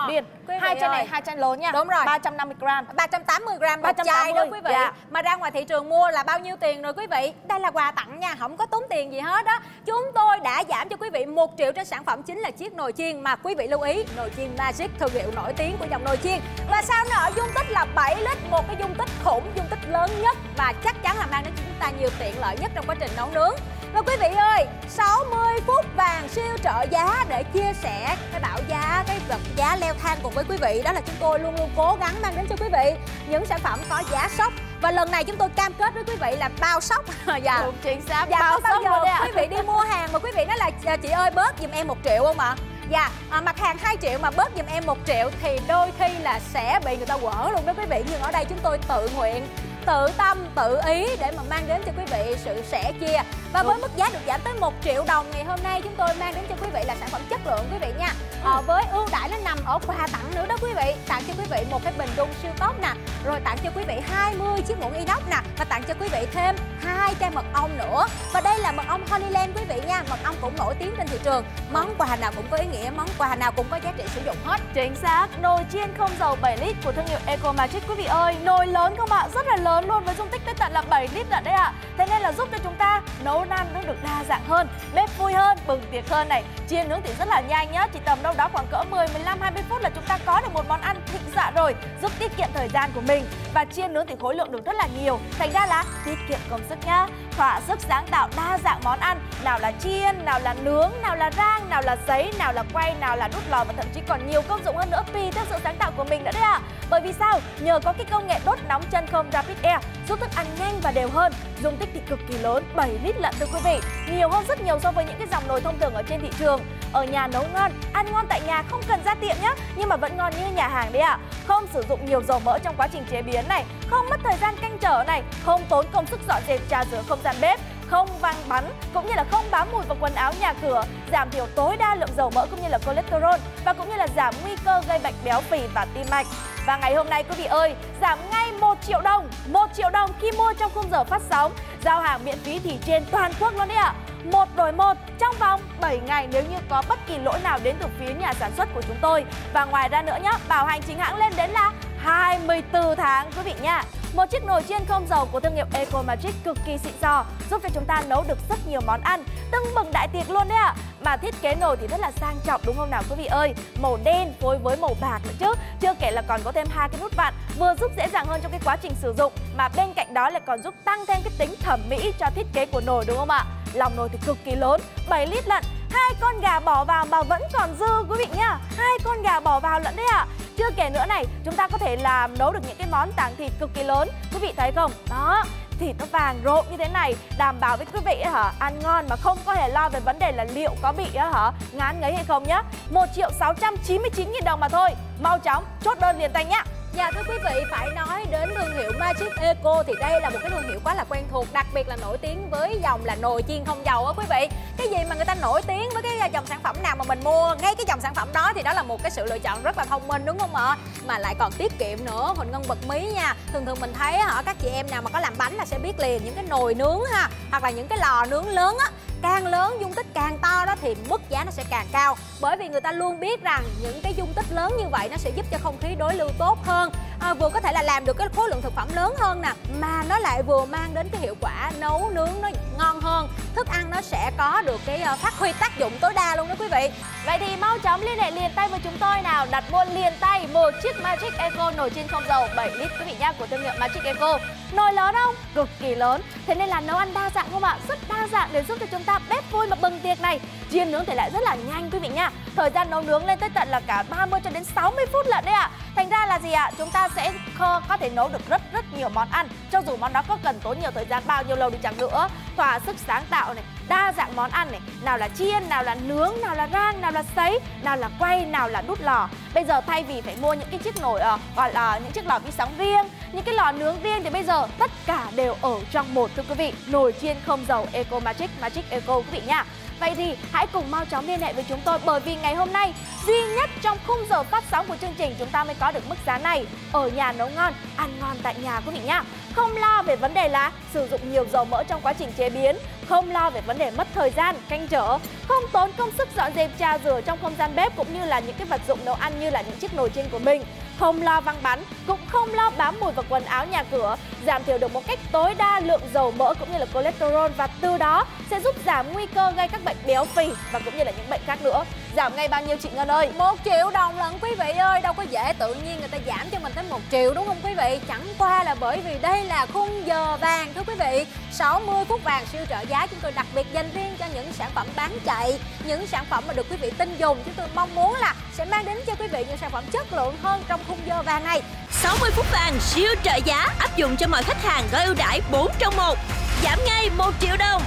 Biên. Hai chai này hai chai lớn nha. Đúng rồi. ba trăm năm mươi gam, ba trăm tám mươi gam một chai đó quý vị. Dạ. Mà ra ngoài thị trường mua là bao nhiêu tiền rồi quý vị? Đây là quà tặng nha, không có tốn tiền gì hết đó. Chúng tôi đã giảm cho quý vị một triệu trên sản phẩm chính là chiếc nồi chiên mà quý vị lưu ý, nồi chiên Magic thương hiệu nổi tiếng của dòng nồi chiên. Và sao nó ở dung tích là bảy lít, một cái dung tích khủng, dung tích lớn nhất và chắc chắn là mang đến cho chúng ta nhiều tiện lợi nhất trong quá trình nấu nướng. Và quý vị ơi, sáu mươi phút vàng siêu trợ giá để chia sẻ cái bão giá, cái vật giá leo thang cùng với quý vị. Đó là chúng tôi luôn luôn cố gắng mang đến cho quý vị những sản phẩm có giá sốc. Và lần này chúng tôi cam kết với quý vị là bao sốc. Dạ. Đúng, chính xác. Dạ, bao bao giờ à. Quý vị đi mua hàng mà quý vị nói là chị ơi bớt giùm em một triệu không ạ? À? Dạ, à, mặt hàng hai triệu mà bớt giùm em một triệu thì đôi khi là sẽ bị người ta quở luôn đó quý vị. Nhưng ở đây chúng tôi tự nguyện, tự tâm, tự ý để mà mang đến cho quý vị sự sẻ chia. Và với mức giá được giảm tới một triệu đồng ngày hôm nay, chúng tôi mang đến cho quý vị là sản phẩm chất lượng quý vị nha. Ờ, với ưu đãi nó nằm ở quà tặng nữa đó quý vị. Tặng cho quý vị một cái bình đun siêu tốc nè, rồi tặng cho quý vị hai mươi chiếc muỗng inox nè, và tặng cho quý vị thêm hai chai mật ong nữa. Và đây là mật ong Honeyland quý vị nha, mật ong cũng nổi tiếng trên thị trường. Món quà nào cũng có ý nghĩa, món quà nào cũng có giá trị sử dụng hết. Chính xác. Nồi chiên không dầu bảy lít của thương hiệu Eco Magic quý vị ơi, nồi lớn không ạ? Rất là lớn luôn, với dung tích tới tận là bảy lít lận đấy ạ. À. Thế nên là giúp cho chúng ta nấu ăn nó được đa dạng hơn, bếp vui hơn, bừng tiệc hơn này. Chiên nướng thì rất là nhanh nhá, chỉ tầm đâu đó khoảng cỡ mười, mười lăm, hai mươi phút là chúng ta có được một món ăn thịnh dạ rồi, giúp tiết kiệm thời gian của mình. Và chiên nướng thì khối lượng được rất là nhiều, thành ra là tiết kiệm công sức nhá. Thỏa sức sáng tạo đa dạng món ăn, nào là chiên, nào là nướng, nào là rang, nào là sấy, nào là quay, nào là đút lò, và thậm chí còn nhiều công dụng hơn nữa tùy theo sự sáng tạo của mình nữa đấy ạ. À. Bởi vì sao? Nhờ có cái công nghệ đốt nóng chân không Rapid Air giúp thức ăn nhanh và đều hơn. Dung tích thì cực kỳ lớn, bảy lít lận thưa quý vị, nhiều hơn rất nhiều so với những cái dòng nồi thông thường ở trên thị trường. Ở nhà nấu ngon, ăn ngon tại nhà, không cần ra tiệm nhé, nhưng mà vẫn ngon như nhà hàng đấy ạ. À. Không sử dụng nhiều dầu mỡ trong quá trình chế biến này, không mất thời gian canh trở này, không tốn công sức dọn dẹp trà rửa không gian bếp, không văng bắn cũng như là không bám mùi vào quần áo nhà cửa, giảm thiểu tối đa lượng dầu mỡ cũng như là cholesterol, và cũng như là giảm nguy cơ gây bệnh béo phì và tim mạch. Và ngày hôm nay quý vị ơi, giảm ngay một triệu đồng, một triệu đồng khi mua trong khung giờ phát sóng, giao hàng miễn phí thì trên toàn quốc luôn đấy ạ. À. Một đổi một trong vòng bảy ngày nếu như có bất kỳ lỗi nào đến từ phía nhà sản xuất của chúng tôi. Và ngoài ra nữa nhé, bảo hành chính hãng lên đến là hai mươi tư tháng quý vị nha. Một chiếc nồi chiên không dầu của thương hiệu Eco Magic cực kỳ xịn sò, giúp cho chúng ta nấu được rất nhiều món ăn, tưng bừng đại tiệc luôn đấy ạ. À. Mà thiết kế nồi thì rất là sang trọng đúng không nào quý vị ơi? Màu đen phối với màu bạc nữa chứ. Chưa kể là còn có thêm hai cái nút vặn vừa giúp dễ dàng hơn trong cái quá trình sử dụng, mà bên cạnh đó là còn giúp tăng thêm cái tính thẩm mỹ cho thiết kế của nồi đúng không ạ? Lòng nồi thì cực kỳ lớn, bảy lít lận. Hai con gà bỏ vào mà vẫn còn dư quý vị nhá. Hai con gà bỏ vào lẫn đấy ạ. À. Chưa kể nữa này, chúng ta có thể làm nấu được những cái món tảng thịt cực kỳ lớn. Quý vị thấy không? Đó, thịt nó vàng rộn như thế này, đảm bảo với quý vị hả, ăn ngon mà không có hề lo về vấn đề là liệu có bị hả ngán ngấy hay không nhá. một triệu sáu trăm chín mươi chín nghìn đồng mà thôi. Mau chóng chốt đơn liền tay nhá. Dạ thưa quý vị, phải nói đến thương hiệu Magic Eco thì đây là một cái thương hiệu quá là quen thuộc, đặc biệt là nổi tiếng với dòng là nồi chiên không dầu á quý vị. Cái gì mà người ta nổi tiếng với cái dòng sản phẩm nào mà mình mua ngay cái dòng sản phẩm đó thì đó là một cái sự lựa chọn rất là thông minh đúng không ạ? Mà lại còn tiết kiệm nữa, Huỳnh Ngân bật mí nha. Thường thường mình thấy hả, các chị em nào mà có làm bánh là sẽ biết liền những cái nồi nướng ha, hoặc là những cái lò nướng lớn á, càng lớn dung tích càng to đó thì mức giá nó sẽ càng cao, bởi vì người ta luôn biết rằng những cái dung tích lớn như vậy nó sẽ giúp cho không khí đối lưu tốt hơn, à, vừa có thể là làm được cái khối lượng thực phẩm lớn hơn nè, mà nó lại vừa mang đến cái hiệu quả nấu nướng nó ngon hơn, thức ăn nó sẽ có được cái phát huy tác dụng tối đa luôn đó quý vị. Vậy thì mau chóng liên hệ liền tay với chúng tôi nào, đặt mua liền tay một chiếc Magic Eco nồi chiên không dầu bảy lít quý vị nha, của thương hiệu Magic Eco. Nồi lớn không? Cực kỳ lớn. Thế nên là nấu ăn đa dạng không ạ? Rất đa dạng để giúp cho chúng ta bếp vui mà bừng tiệc này. Chiên nướng thì lại rất là nhanh quý vị nha. Thời gian nấu nướng lên tới tận là cả ba mươi cho đến sáu mươi phút lận đấy ạ. À. Thành ra là gì ạ? À? Chúng ta sẽ có thể nấu được rất rất nhiều món ăn, cho dù món đó có cần tốn nhiều thời gian bao nhiêu lâu đi chăng nữa. Thỏa sức sáng tạo này, đa dạng món ăn này, nào là chiên, nào là nướng, nào là rang, nào là sấy, nào là quay, nào là đút lò. Bây giờ thay vì phải mua những cái chiếc nồi uh, gọi là những chiếc lò vi sóng riêng, những cái lò nướng riêng thì bây giờ tất cả đều ở trong một thưa quý vị, nồi chiên không dầu Eco Magic, Magic Eco quý vị nha. Vậy thì hãy cùng mau chóng liên hệ với chúng tôi, bởi vì ngày hôm nay duy nhất trong khung giờ phát sóng của chương trình chúng ta mới có được mức giá này. Ở nhà nấu ngon, ăn ngon tại nhà quý vị nhá. Không lo về vấn đề là sử dụng nhiều dầu mỡ trong quá trình chế biến, không lo về vấn đề mất thời gian, canh trở, không tốn công sức dọn dẹp trà rửa trong không gian bếp cũng như là những cái vật dụng nấu ăn như là những chiếc nồi chiên của mình, không lo văng bắn, cũng không lo bám mùi vào quần áo nhà cửa, giảm thiểu được một cách tối đa lượng dầu mỡ cũng như là cholesterol, và từ đó sẽ giúp giảm nguy cơ gây các bệnh béo phì và cũng như là những bệnh khác nữa. Giảm ngay bao nhiêu chị Ngân ơi? một triệu đồng lận quý vị ơi, đâu có dễ tự nhiên người ta giảm cho mình tới một triệu đúng không quý vị? Chẳng qua là bởi vì đây là khung giờ vàng thưa quý vị, sáu mươi phút vàng siêu trợ giá chúng tôi đặc biệt dành riêng cho những sản phẩm bán chạy, những sản phẩm mà được quý vị tin dùng. Chúng tôi mong muốn là sẽ mang đến cho quý vị những sản phẩm chất lượng hơn trong khung giờ vàng này. sáu mươi phút vàng siêu trợ giá áp dụng cho mọi khách hàng, gói ưu đãi bốn trong một, giảm ngay một triệu đồng,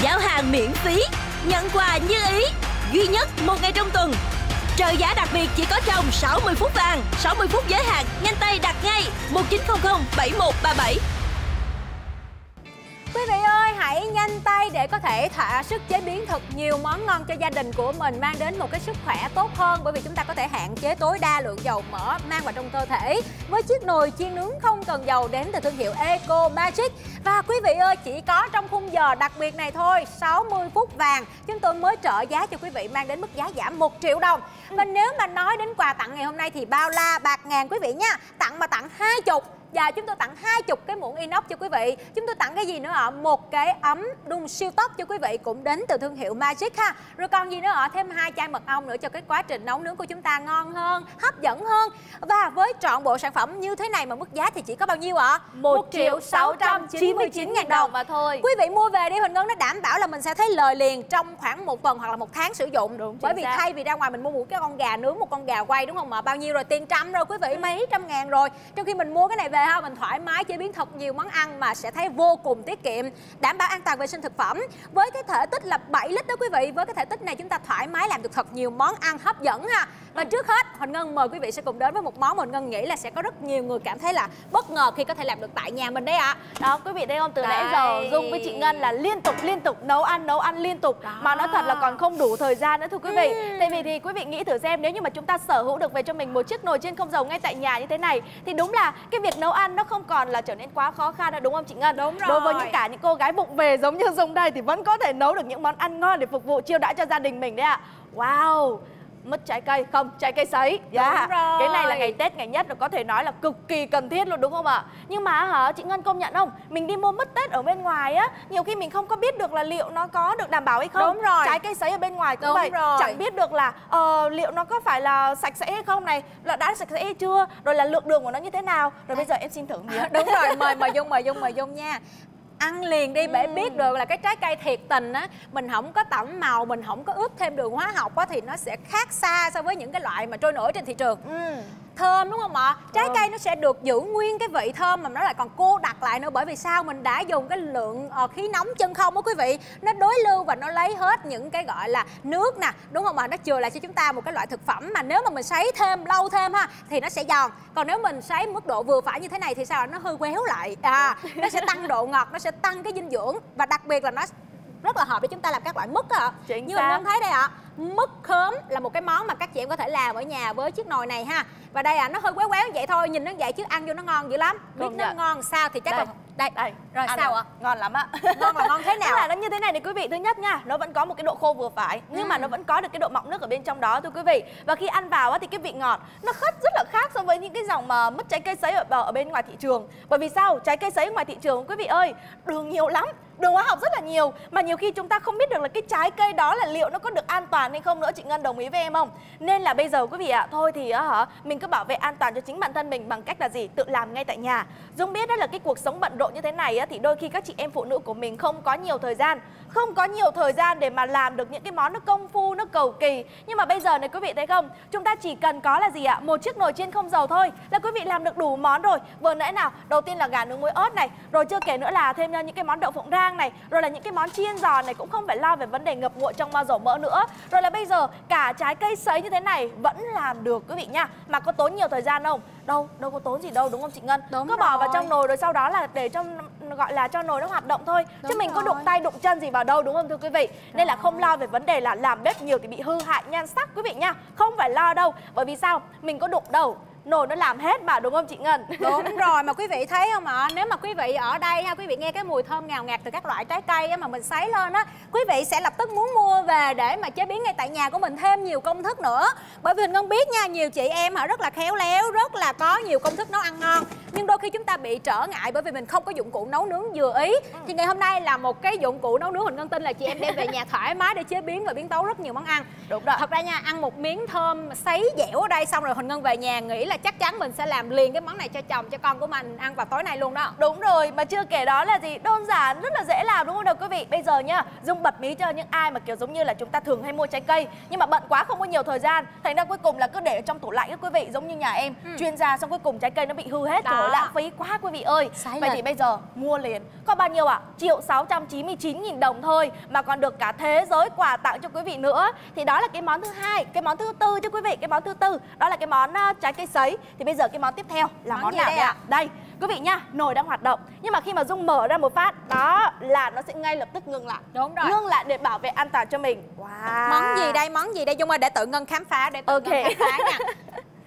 giao hàng miễn phí, nhận quà như ý, duy nhất một ngày trong tuần. Trợ giá đặc biệt chỉ có trong sáu mươi phút vàng, sáu mươi phút giới hạn, nhanh tay đặt ngay một chín không không bảy một ba bảy. Quý vị ơi, hãy nhanh tay để có thể thỏa sức chế biến thật nhiều món ngon cho gia đình của mình, mang đến một cái sức khỏe tốt hơn, bởi vì chúng ta có thể hạn chế tối đa lượng dầu mỡ mang vào trong cơ thể với chiếc nồi chiên nướng không cần dầu đến từ thương hiệu Eco Magic. Và quý vị ơi, chỉ có trong khung giờ đặc biệt này thôi, sáu mươi phút vàng chúng tôi mới trợ giá cho quý vị, mang đến mức giá giảm một triệu đồng. Và nếu mà nói đến quà tặng ngày hôm nay thì bao la bạc ngàn quý vị nha. Tặng mà tặng hai chục. Và chúng tôi tặng hai mươi cái muỗng inox cho quý vị. Chúng tôi tặng cái gì nữa ạ? Một cái ấm đun siêu tốc cho quý vị, cũng đến từ thương hiệu Magic ha. Rồi còn gì nữa ạ? Thêm hai chai mật ong nữa cho cái quá trình nấu nướng của chúng ta ngon hơn, hấp dẫn hơn. Và với trọn bộ sản phẩm như thế này mà mức giá thì chỉ có bao nhiêu ạ? một triệu sáu trăm chín mươi chín nghìn đồng mà thôi. Quý vị mua về đi, Huỳnh Ngân nó đảm bảo là mình sẽ thấy lời liền trong khoảng một tuần hoặc là một tháng sử dụng. Đúng, bởi vì xác. Thay vì ra ngoài mình mua một cái con gà nướng, một con gà quay đúng không ạ? Bao nhiêu rồi? Tiền trăm rồi quý vị, mấy trăm ngàn rồi. Trong khi mình mua cái này về ha, mình thoải mái chế biến thật nhiều món ăn mà sẽ thấy vô cùng tiết kiệm, đảm bảo an toàn vệ sinh thực phẩm. Với cái thể tích là bảy lít đó quý vị, với cái thể tích này chúng ta thoải mái làm được thật nhiều món ăn hấp dẫn ha. Và ừ. trước hết, Huỳnh Ngân mời quý vị sẽ cùng đến với một món mà Huỳnh Ngân nghĩ là sẽ có rất nhiều người cảm thấy là bất ngờ khi có thể làm được tại nhà mình đấy ạ. À. Đó quý vị thấy không, từ nãy giờ Dung với chị Ngân là liên tục liên tục nấu ăn nấu ăn liên tục đó. Mà nó thật là còn không đủ thời gian nữa thưa quý vị. Ừ. Tại vì thì quý vị nghĩ thử xem, nếu như mà chúng ta sở hữu được về cho mình một chiếc nồi chiên không dầu ngay tại nhà như thế này thì đúng là cái việc nấu ăn nó không còn là trở nên quá khó khăn nữa đúng không chị Ngân? Đúng rồi. Đối với những cả những cô gái bụng về giống như Dung đây thì vẫn có thể nấu được những món ăn ngon để phục vụ chiêu đãi cho gia đình mình đấy ạ. À. Wow. mứt trái cây, không, trái cây sấy. Dạ, đúng rồi. Cái này là ngày Tết, ngày nhất là có thể nói là cực kỳ cần thiết luôn đúng không ạ? Nhưng mà hả chị Ngân công nhận không? Mình đi mua mứt Tết ở bên ngoài á, nhiều khi mình không có biết được là liệu nó có được đảm bảo hay không. Đúng rồi. Trái cây sấy ở bên ngoài cũng đúng vậy, rồi. Chẳng biết được là uh, liệu nó có phải là sạch sẽ hay không này, là đã sạch sẽ hay chưa, rồi là lượng đường của nó như thế nào. Rồi à, bây giờ em xin thử miếng. Đúng rồi, mời mời Dung, mời Dung, mời Dung nha. Ăn liền đi để biết được là cái trái cây thiệt tình á, mình không có tẩm màu, mình không có ướp thêm đường hóa học á, thì nó sẽ khác xa so với những cái loại mà trôi nổi trên thị trường. Ừ. Thơm đúng không ạ? Trái ừ. cây nó sẽ được giữ nguyên cái vị thơm mà nó lại còn cô đặc lại nữa, bởi vì sao mình đã dùng cái lượng uh, khí nóng chân không đó quý vị, nó đối lưu và nó lấy hết những cái gọi là nước nè, đúng không ạ? Nó chừa lại cho chúng ta một cái loại thực phẩm mà nếu mà mình sấy thêm lâu thêm ha thì nó sẽ giòn. Còn nếu mình sấy mức độ vừa phải như thế này thì sao nó hơi quéo lại. À, nó sẽ tăng độ ngọt, nó sẽ tăng cái dinh dưỡng và đặc biệt là nó rất là hợp để chúng ta làm các loại mứt ạ. Như mình đang thấy đây ạ, mứt khóm là một cái món mà các chị em có thể làm ở nhà với chiếc nồi này ha. Và đây à, nó hơi quéo quéo vậy thôi, nhìn nó vậy chứ ăn vô nó ngon dữ lắm. Biết nó dạ. ngon sao thì chắc là đây, đây rồi à, sao ạ? Ngon lắm ạ. Ngon là ngon thế nào? Tức là nó như thế này thì quý vị, thứ nhất nha, nó vẫn có một cái độ khô vừa phải nhưng ừ. mà nó vẫn có được cái độ mọng nước ở bên trong đó thưa quý vị. Và khi ăn vào á, thì cái vị ngọt nó khất rất là khác so với những cái dòng mà mứt trái cây sấy ở, ở bên ngoài thị trường. Bởi vì sao? Trái cây sấy ngoài thị trường quý vị ơi, đường nhiều lắm, đường hóa học rất là nhiều, mà nhiều khi chúng ta không biết được là cái trái cây đó là liệu nó có được an toàn hay không nữa. Chị Ngân đồng ý với em không? Nên là bây giờ quý vị ạ, à, thôi thì á hả, mình cứ bảo vệ an toàn cho chính bản thân mình bằng cách là gì? Tự làm ngay tại nhà. Dung biết đó là cái cuộc sống bận rộn như thế này á, thì đôi khi các chị em phụ nữ của mình không có nhiều thời gian, không có nhiều thời gian để mà làm được những cái món nó công phu, nó cầu kỳ. Nhưng mà bây giờ này quý vị thấy không? Chúng ta chỉ cần có là gì ạ? À? Một chiếc nồi chiên không dầu thôi là quý vị làm được đủ món rồi. Vừa nãy nào, đầu tiên là gà nướng muối ớt này, rồi chưa kể nữa là thêm những cái món đậu phộng rang này, rồi là những cái món chiên giòn này, cũng không phải lo về vấn đề ngập nguội trong bao dầu mỡ nữa. Rồi là bây giờ cả trái cây sấy như thế này vẫn làm được quý vị nha. Mà có tốn nhiều thời gian không? Đâu, đâu có tốn gì đâu đúng không chị Ngân? Đúng cứ rồi. Bỏ vào trong nồi rồi sau đó là để trong gọi là cho nồi nó hoạt động thôi. Đúng chứ mình rồi. Có đụng tay đụng chân gì vào đâu đúng không thưa quý vị? Nên là không lo về vấn đề là làm bếp nhiều thì bị hư hại nhan sắc quý vị nha. Không phải lo đâu. Bởi vì sao? Mình có đụng đâu, nồi nó làm hết mà đúng không chị Ngân? Đúng rồi, mà quý vị thấy không ạ? Nếu mà quý vị ở đây ha, quý vị nghe cái mùi thơm ngào ngạt từ các loại trái cây á, mà mình sấy lên á, quý vị sẽ lập tức muốn mua về để mà chế biến ngay tại nhà của mình thêm nhiều công thức nữa. Bởi vì Huỳnh Ngân biết nha, nhiều chị em họ rất là khéo léo, rất là có nhiều công thức nấu ăn ngon, nhưng đôi khi chúng ta bị trở ngại bởi vì mình không có dụng cụ nấu nướng vừa ý. Thì ngày hôm nay là một cái dụng cụ nấu nướng Huỳnh Ngân tin là chị em đem về nhà thoải mái để chế biến và biến tấu rất nhiều món ăn. Đúng rồi. Thật ra nha, ăn một miếng thơm sấy dẻo ở đây xong rồi Huỳnh Ngân về nhà nghĩ là chắc chắn mình sẽ làm liền cái món này cho chồng, cho con của mình ăn vào tối nay luôn đó. Đúng rồi, mà chưa kể đó là gì, đơn giản, rất là dễ làm đúng không đâu quý vị? Bây giờ nha, Dung bật mí cho những ai mà kiểu giống như là chúng ta thường hay mua trái cây nhưng mà bận quá không có nhiều thời gian, thành ra cuối cùng là cứ để trong tủ lạnh đó quý vị, giống như nhà em ừ. chuyên gia, xong cuối cùng trái cây nó bị hư hết đó. Trời, lãng phí quá quý vị ơi. Vậy lần. Thì bây giờ mua liền có bao nhiêu ạ? À? triệu sáu trăm chín mươi chín nghìn đồng thôi mà còn được cả thế giới quà tặng cho quý vị nữa. Thì đó là cái món thứ hai, cái món thứ tư cho quý vị, cái món thứ tư đó là cái món uh, trái cây sấy. Thì bây giờ cái món tiếp theo là món, món nào đây ạ? À? Đây quý vị nha, nồi đang hoạt động nhưng mà khi mà Dung mở ra một phát đó là nó sẽ ngay lập tức ngừng lại. Đúng rồi, ngừng lại để bảo vệ an toàn cho mình. Wow. Món gì đây, món gì đây Dung ơi, để tự Ngân khám phá, để tự okay. Ngân khám phá nha.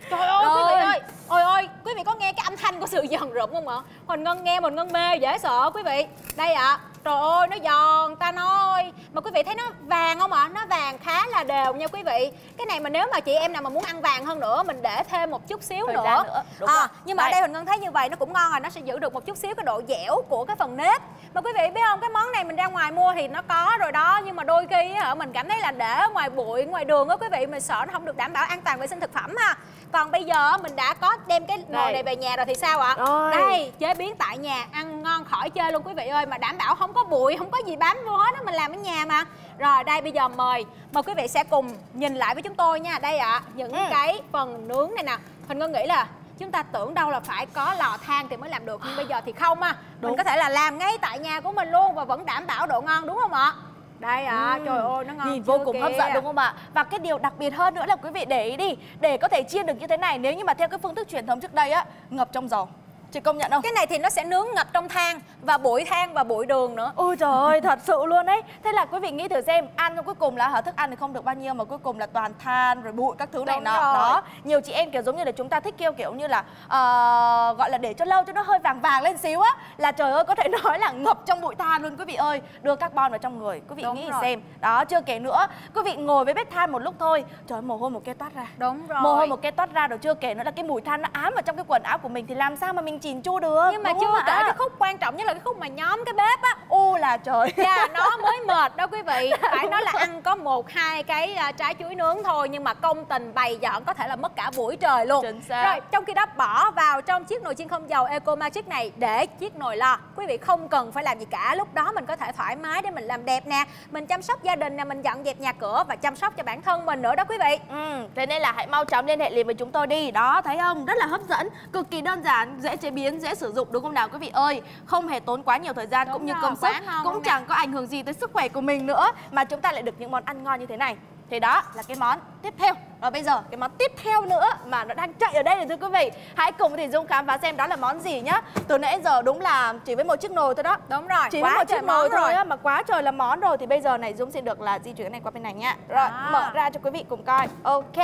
Trời ơi rồi. Quý vị ơi, ôi ôi quý vị có nghe cái âm thanh của sự giòn rụm không ạ? Huỳnh Ngân nghe mình Ngân mê dễ sợ quý vị. Đây ạ. À. Trời ơi nó giòn ta nói. Mà quý vị thấy nó vàng không ạ? Nó vàng khá là đều nha quý vị. Cái này mà nếu mà chị em nào mà muốn ăn vàng hơn nữa, mình để thêm một chút xíu thời nữa, nữa. À, nhưng mà đây. Ở đây Huỳnh Ngân thấy như vậy nó cũng ngon rồi. Nó sẽ giữ được một chút xíu cái độ dẻo của cái phần nếp. Mà quý vị biết không, cái món này mình ra ngoài mua thì nó có rồi đó, nhưng mà đôi khi á, mình cảm thấy là để ngoài bụi, ngoài đường á quý vị, mình sợ nó không được đảm bảo an toàn vệ sinh thực phẩm ha. Còn bây giờ mình đã có đem cái nồi này về nhà rồi thì sao ạ? Đây, chế biến tại nhà, ăn ngon khỏi chơi luôn quý vị ơi, mà đảm bảo không có bụi, không có gì bám vô hết đó, mình làm ở nhà mà. Rồi đây bây giờ mời mời quý vị sẽ cùng nhìn lại với chúng tôi nha. Đây ạ, à, những ừ. cái phần nướng này nè, Huỳnh Ngân nghĩ là chúng ta tưởng đâu là phải có lò than thì mới làm được, nhưng bây giờ thì không à. Đúng. Mình có thể là làm ngay tại nhà của mình luôn và vẫn đảm bảo độ ngon đúng không ạ? Đây ạ, à, ừ. trời ơi nó ngon. Nhìn vô cùng kìa. Hấp dẫn đúng không ạ? Và cái điều đặc biệt hơn nữa là quý vị để ý đi, để có thể chiên được như thế này, nếu như mà theo cái phương thức truyền thống trước đây á, ngập trong dầu. Chị công nhận không? Cái này thì nó sẽ nướng ngập trong than và bụi than và bụi đường nữa. Ôi trời ơi, thật sự luôn đấy. Thế là quý vị nghĩ thử xem, ăn trong cuối cùng là hở thức ăn thì không được bao nhiêu mà cuối cùng là toàn than rồi bụi các thứ này nọ. Đó, nhiều chị em kiểu giống như là chúng ta thích kêu kiểu như là uh, gọi là để cho lâu cho nó hơi vàng vàng lên xíu á, là trời ơi có thể nói là ngập trong bụi than luôn quý vị ơi, đưa carbon vào trong người. Quý vị đúng nghĩ rồi. Xem. Đó, chưa kể nữa, quý vị ngồi với bếp than một lúc thôi, trời ơi, mồ hôi một cái toát ra. Đúng rồi. Mồ hôi một cái toát ra rồi chưa kể nữa là cái mùi than nó ám vào trong cái quần áo của mình thì làm sao mà mình chỉn chu được. Nhưng mà chưa kể cái khúc quan trọng nhất là cái khúc mà nhóm cái bếp á. Ô là trời. Dạ, nó mới mệt đó quý vị. Phải nói là ăn có một hai cái trái chuối nướng thôi nhưng mà công tình bày dọn có thể là mất cả buổi trời luôn. Chính xác. Rồi, trong khi đó bỏ vào trong chiếc nồi chiên không dầu Eco Magic này để chiếc nồi lò. Quý vị không cần phải làm gì cả, lúc đó mình có thể thoải mái để mình làm đẹp nè, mình chăm sóc gia đình nè, mình dọn dẹp nhà cửa và chăm sóc cho bản thân mình nữa đó quý vị. Ừ, thế nên là hãy mau chóng liên hệ liền với chúng tôi đi. Đó, thấy không? Rất là hấp dẫn, cực kỳ đơn giản, dễ chế biến, dễ sử dụng đúng không nào quý vị ơi? Không hề tốn quá nhiều thời gian cũng như công sức, cũng chẳng có ảnh hưởng gì tới sức khỏe của mình nữa mà chúng ta lại được những món ăn ngon như thế này. Thì đó là cái món tiếp theo. Rồi bây giờ cái món tiếp theo nữa mà nó đang chạy ở đây này thưa quý vị, hãy cùng với Thủy Dung khám phá xem đó là món gì nhá. Từ nãy giờ đúng là chỉ với một chiếc nồi thôi đó. Đúng rồi, chỉ quá với một chiếc nồi thôi á, mà quá trời là món rồi. Thì bây giờ này Dung sẽ được là di chuyển cái này qua bên này nhá. Rồi à, mở ra cho quý vị cùng coi. Ok.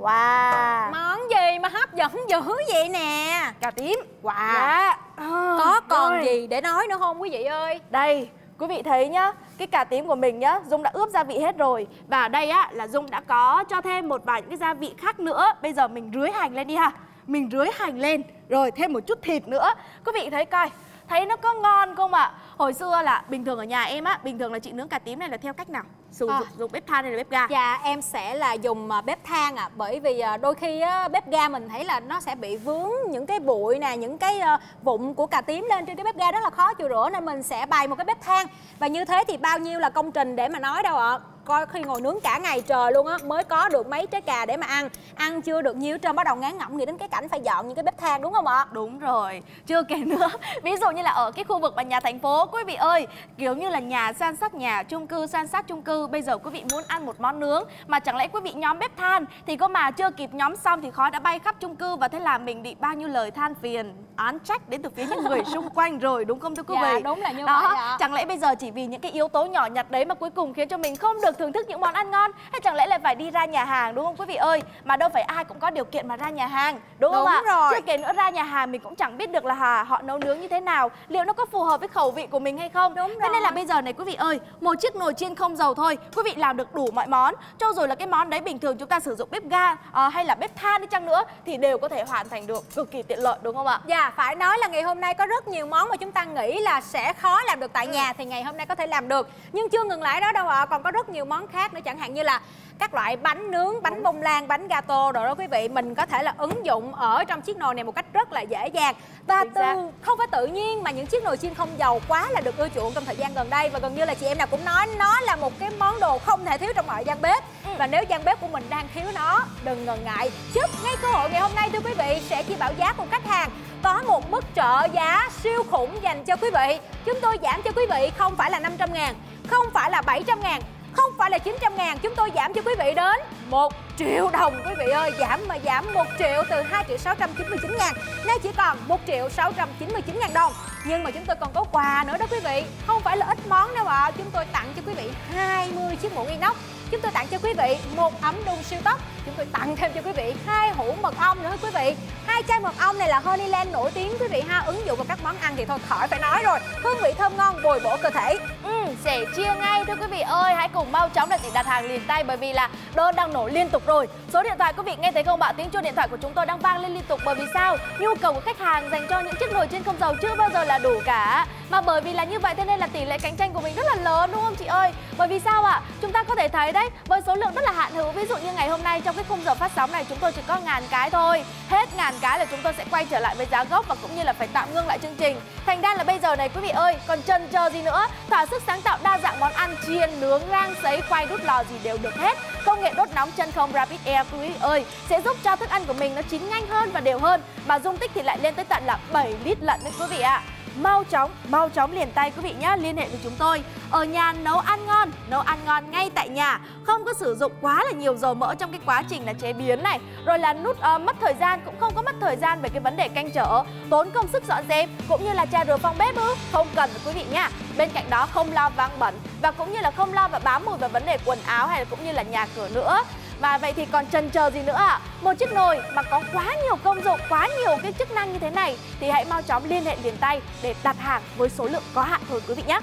Wow. Món gì mà hấp dẫn dữ vậy nè. Cà tím. Wow. Dạ. À, có còn rồi. Gì để nói nữa không quý vị ơi? Đây, quý vị thấy nhá, cái cà tím của mình nhá, Dung đã ướp gia vị hết rồi. Và ở đây á là Dung đã có cho thêm một vài những cái gia vị khác nữa. Bây giờ mình rưới hành lên đi ha. Mình rưới hành lên, rồi thêm một chút thịt nữa. Quý vị thấy coi, thấy nó có ngon không ạ? À? Hồi xưa là bình thường ở nhà em á, bình thường là chị nướng cà tím này là theo cách nào? Sử dụng, à, dùng bếp than hay là bếp ga? Dạ, em sẽ là dùng bếp than ạ, à, bởi vì đôi khi á, bếp ga mình thấy là nó sẽ bị vướng những cái bụi nè, những cái vụn của cà tím lên trên cái bếp ga rất là khó chịu rửa, nên mình sẽ bày một cái bếp than. Và như thế thì bao nhiêu là công trình để mà nói đâu ạ. Coi khi ngồi nướng cả ngày trời luôn á mới có được mấy trái cà để mà ăn. Ăn chưa được nhiều trơn bắt đầu ngán ngẩm nghĩ đến cái cảnh phải dọn những cái bếp than đúng không ạ? Đúng rồi. Chưa kể nữa, ví dụ như là ở cái khu vực mà nhà thành phố quý vị ơi, kiểu như là nhà san sát nhà, chung cư san sát chung cư, bây giờ quý vị muốn ăn một món nướng mà chẳng lẽ quý vị nhóm bếp than thì có mà chưa kịp nhóm xong thì khói đã bay khắp chung cư, và thế là mình bị bao nhiêu lời than phiền, án trách đến từ phía những người xung quanh rồi đúng không thưa quý vị? Dạ, đúng là như đó, vậy ạ. Chẳng lẽ bây giờ chỉ vì những cái yếu tố nhỏ nhặt đấy mà cuối cùng khiến cho mình không được thưởng thức những món ăn ngon, hay chẳng lẽ lại phải đi ra nhà hàng đúng không quý vị ơi? Mà đâu phải ai cũng có điều kiện mà ra nhà hàng đúng, đúng không ạ? Rồi. Chưa kể nữa ra nhà hàng mình cũng chẳng biết được là hà, họ nấu nướng như thế nào, liệu nó có phù hợp với khẩu vị của mình hay không. Đúng thế rồi. Nên là bây giờ này quý vị ơi, một chiếc nồi chiên không dầu thôi, quý vị làm được đủ mọi món. Cho rồi là cái món đấy bình thường chúng ta sử dụng bếp ga à, hay là bếp than đi chăng nữa thì đều có thể hoàn thành được, cực kỳ tiện lợi đúng không ạ? Dạ, phải nói là ngày hôm nay có rất nhiều món mà chúng ta nghĩ là sẽ khó làm được tại ừ. nhà thì ngày hôm nay có thể làm được. Nhưng chưa ngừng lại đó đâu ạ, còn có rất nhiều món khác nữa, chẳng hạn như là các loại bánh nướng, bánh bông lan, bánh gato rồi đó quý vị, mình có thể là ứng dụng ở trong chiếc nồi này một cách rất là dễ dàng. Và từ không phải tự nhiên mà những chiếc nồi chiên không dầu quá là được ưa chuộng trong thời gian gần đây, và gần như là chị em nào cũng nói nó là một cái món đồ không thể thiếu trong mọi gian bếp. Ừ. Và nếu gian bếp của mình đang thiếu nó, đừng ngần ngại, chớp ngay cơ hội ngày hôm nay thưa quý vị, sẽ chi bảo giá của khách hàng có một mức trợ giá siêu khủng dành cho quý vị. Chúng tôi giảm cho quý vị không phải là năm trăm ngàn, không phải là bảy trăm ngàn, không phải là chín trăm ngàn, chúng tôi giảm cho quý vị đến một triệu đồng quý vị ơi. Giảm mà giảm một triệu từ hai triệu sáu trăm chín mươi chín ngàn nay chỉ còn một triệu sáu trăm chín mươi chín ngàn đồng. Nhưng mà chúng tôi còn có quà nữa đó quý vị, không phải là ít món đâu ạ. Chúng tôi tặng cho quý vị hai mươi chiếc muỗng inox, chúng tôi tặng cho quý vị một ấm đun siêu tốc, chúng tôi tặng thêm cho quý vị hai hũ mật ong nữa quý vị. Hai chai mật ong này là Honeyland nổi tiếng quý vị ha, ứng dụng vào các món ăn thì thôi khỏi phải nói rồi, hương vị thơm ngon bồi bổ cơ thể. Ừ, sẻ chia ngay thưa quý vị ơi, hãy cùng mau chóng là chị đặt hàng liền tay bởi vì là đơn đang nổ liên tục rồi. Số điện thoại quý vị nghe thấy không ạ? Tiếng chuông điện thoại của chúng tôi đang vang lên liên tục bởi vì sao? Nhu cầu của khách hàng dành cho những chiếc nồi chiên không dầu chưa bao giờ là đủ cả, mà bởi vì là như vậy thế nên là tỷ lệ cạnh tranh của mình rất là lớn đúng không chị ơi? Bởi vì sao ạ? Chúng ta có thể thấy đấy, với số lượng rất là hạn hữu, ví dụ như ngày hôm nay trong cái khung giờ phát sóng này chúng tôi chỉ có ngàn cái thôi, hết ngàn cái là chúng tôi sẽ quay trở lại với giá gốc và cũng như là phải tạm ngưng lại chương trình. Thành ra là bây giờ này quý vị ơi, còn chần chờ gì nữa, thỏa sức sáng tạo đa dạng món ăn chiên, nướng, rang, sấy, quay, đút lò gì đều được hết. Công nghệ đốt nóng chân không Rapid Air quý vị ơi sẽ giúp cho thức ăn của mình nó chín nhanh hơn và đều hơn, mà dung tích thì lại lên tới tận là bảy lít lận đấy quý vị ạ. À. mau chóng, mau chóng liền tay quý vị nhé, liên hệ với chúng tôi. Ở nhà nấu ăn ngon, nấu ăn ngon ngay tại nhà, không có sử dụng quá là nhiều dầu mỡ trong cái quá trình là chế biến này, rồi là nút uh, mất thời gian, cũng không có mất thời gian về cái vấn đề canh trở, tốn công sức dọn dẹp, cũng như là trà rửa phòng bếp ư, không cần quý vị nha. Bên cạnh đó không lo văng bẩn và cũng như là không lo và bám mùi vào vấn đề quần áo hay là cũng như là nhà cửa nữa. Và vậy thì còn chần chờ gì nữa ạ? À? Một chiếc nồi mà có quá nhiều công dụng, quá nhiều cái chức năng như thế này thì hãy mau chóng liên hệ liền tay để đặt hàng với số lượng có hạn thôi quý vị nhé.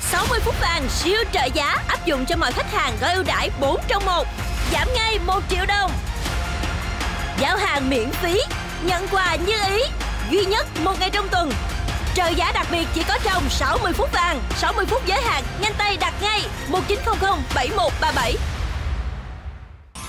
sáu mươi phút vàng siêu trợ giá áp dụng cho mọi khách hàng gói ưu đãi bốn trong một, giảm ngay một triệu đồng. Giao hàng miễn phí, nhận quà như ý, duy nhất một ngày trong tuần. Trợ giá đặc biệt chỉ có trong sáu mươi phút vàng, sáu mươi phút giới hạn, nhanh tay đặt ngay một chín không không bảy một ba bảy.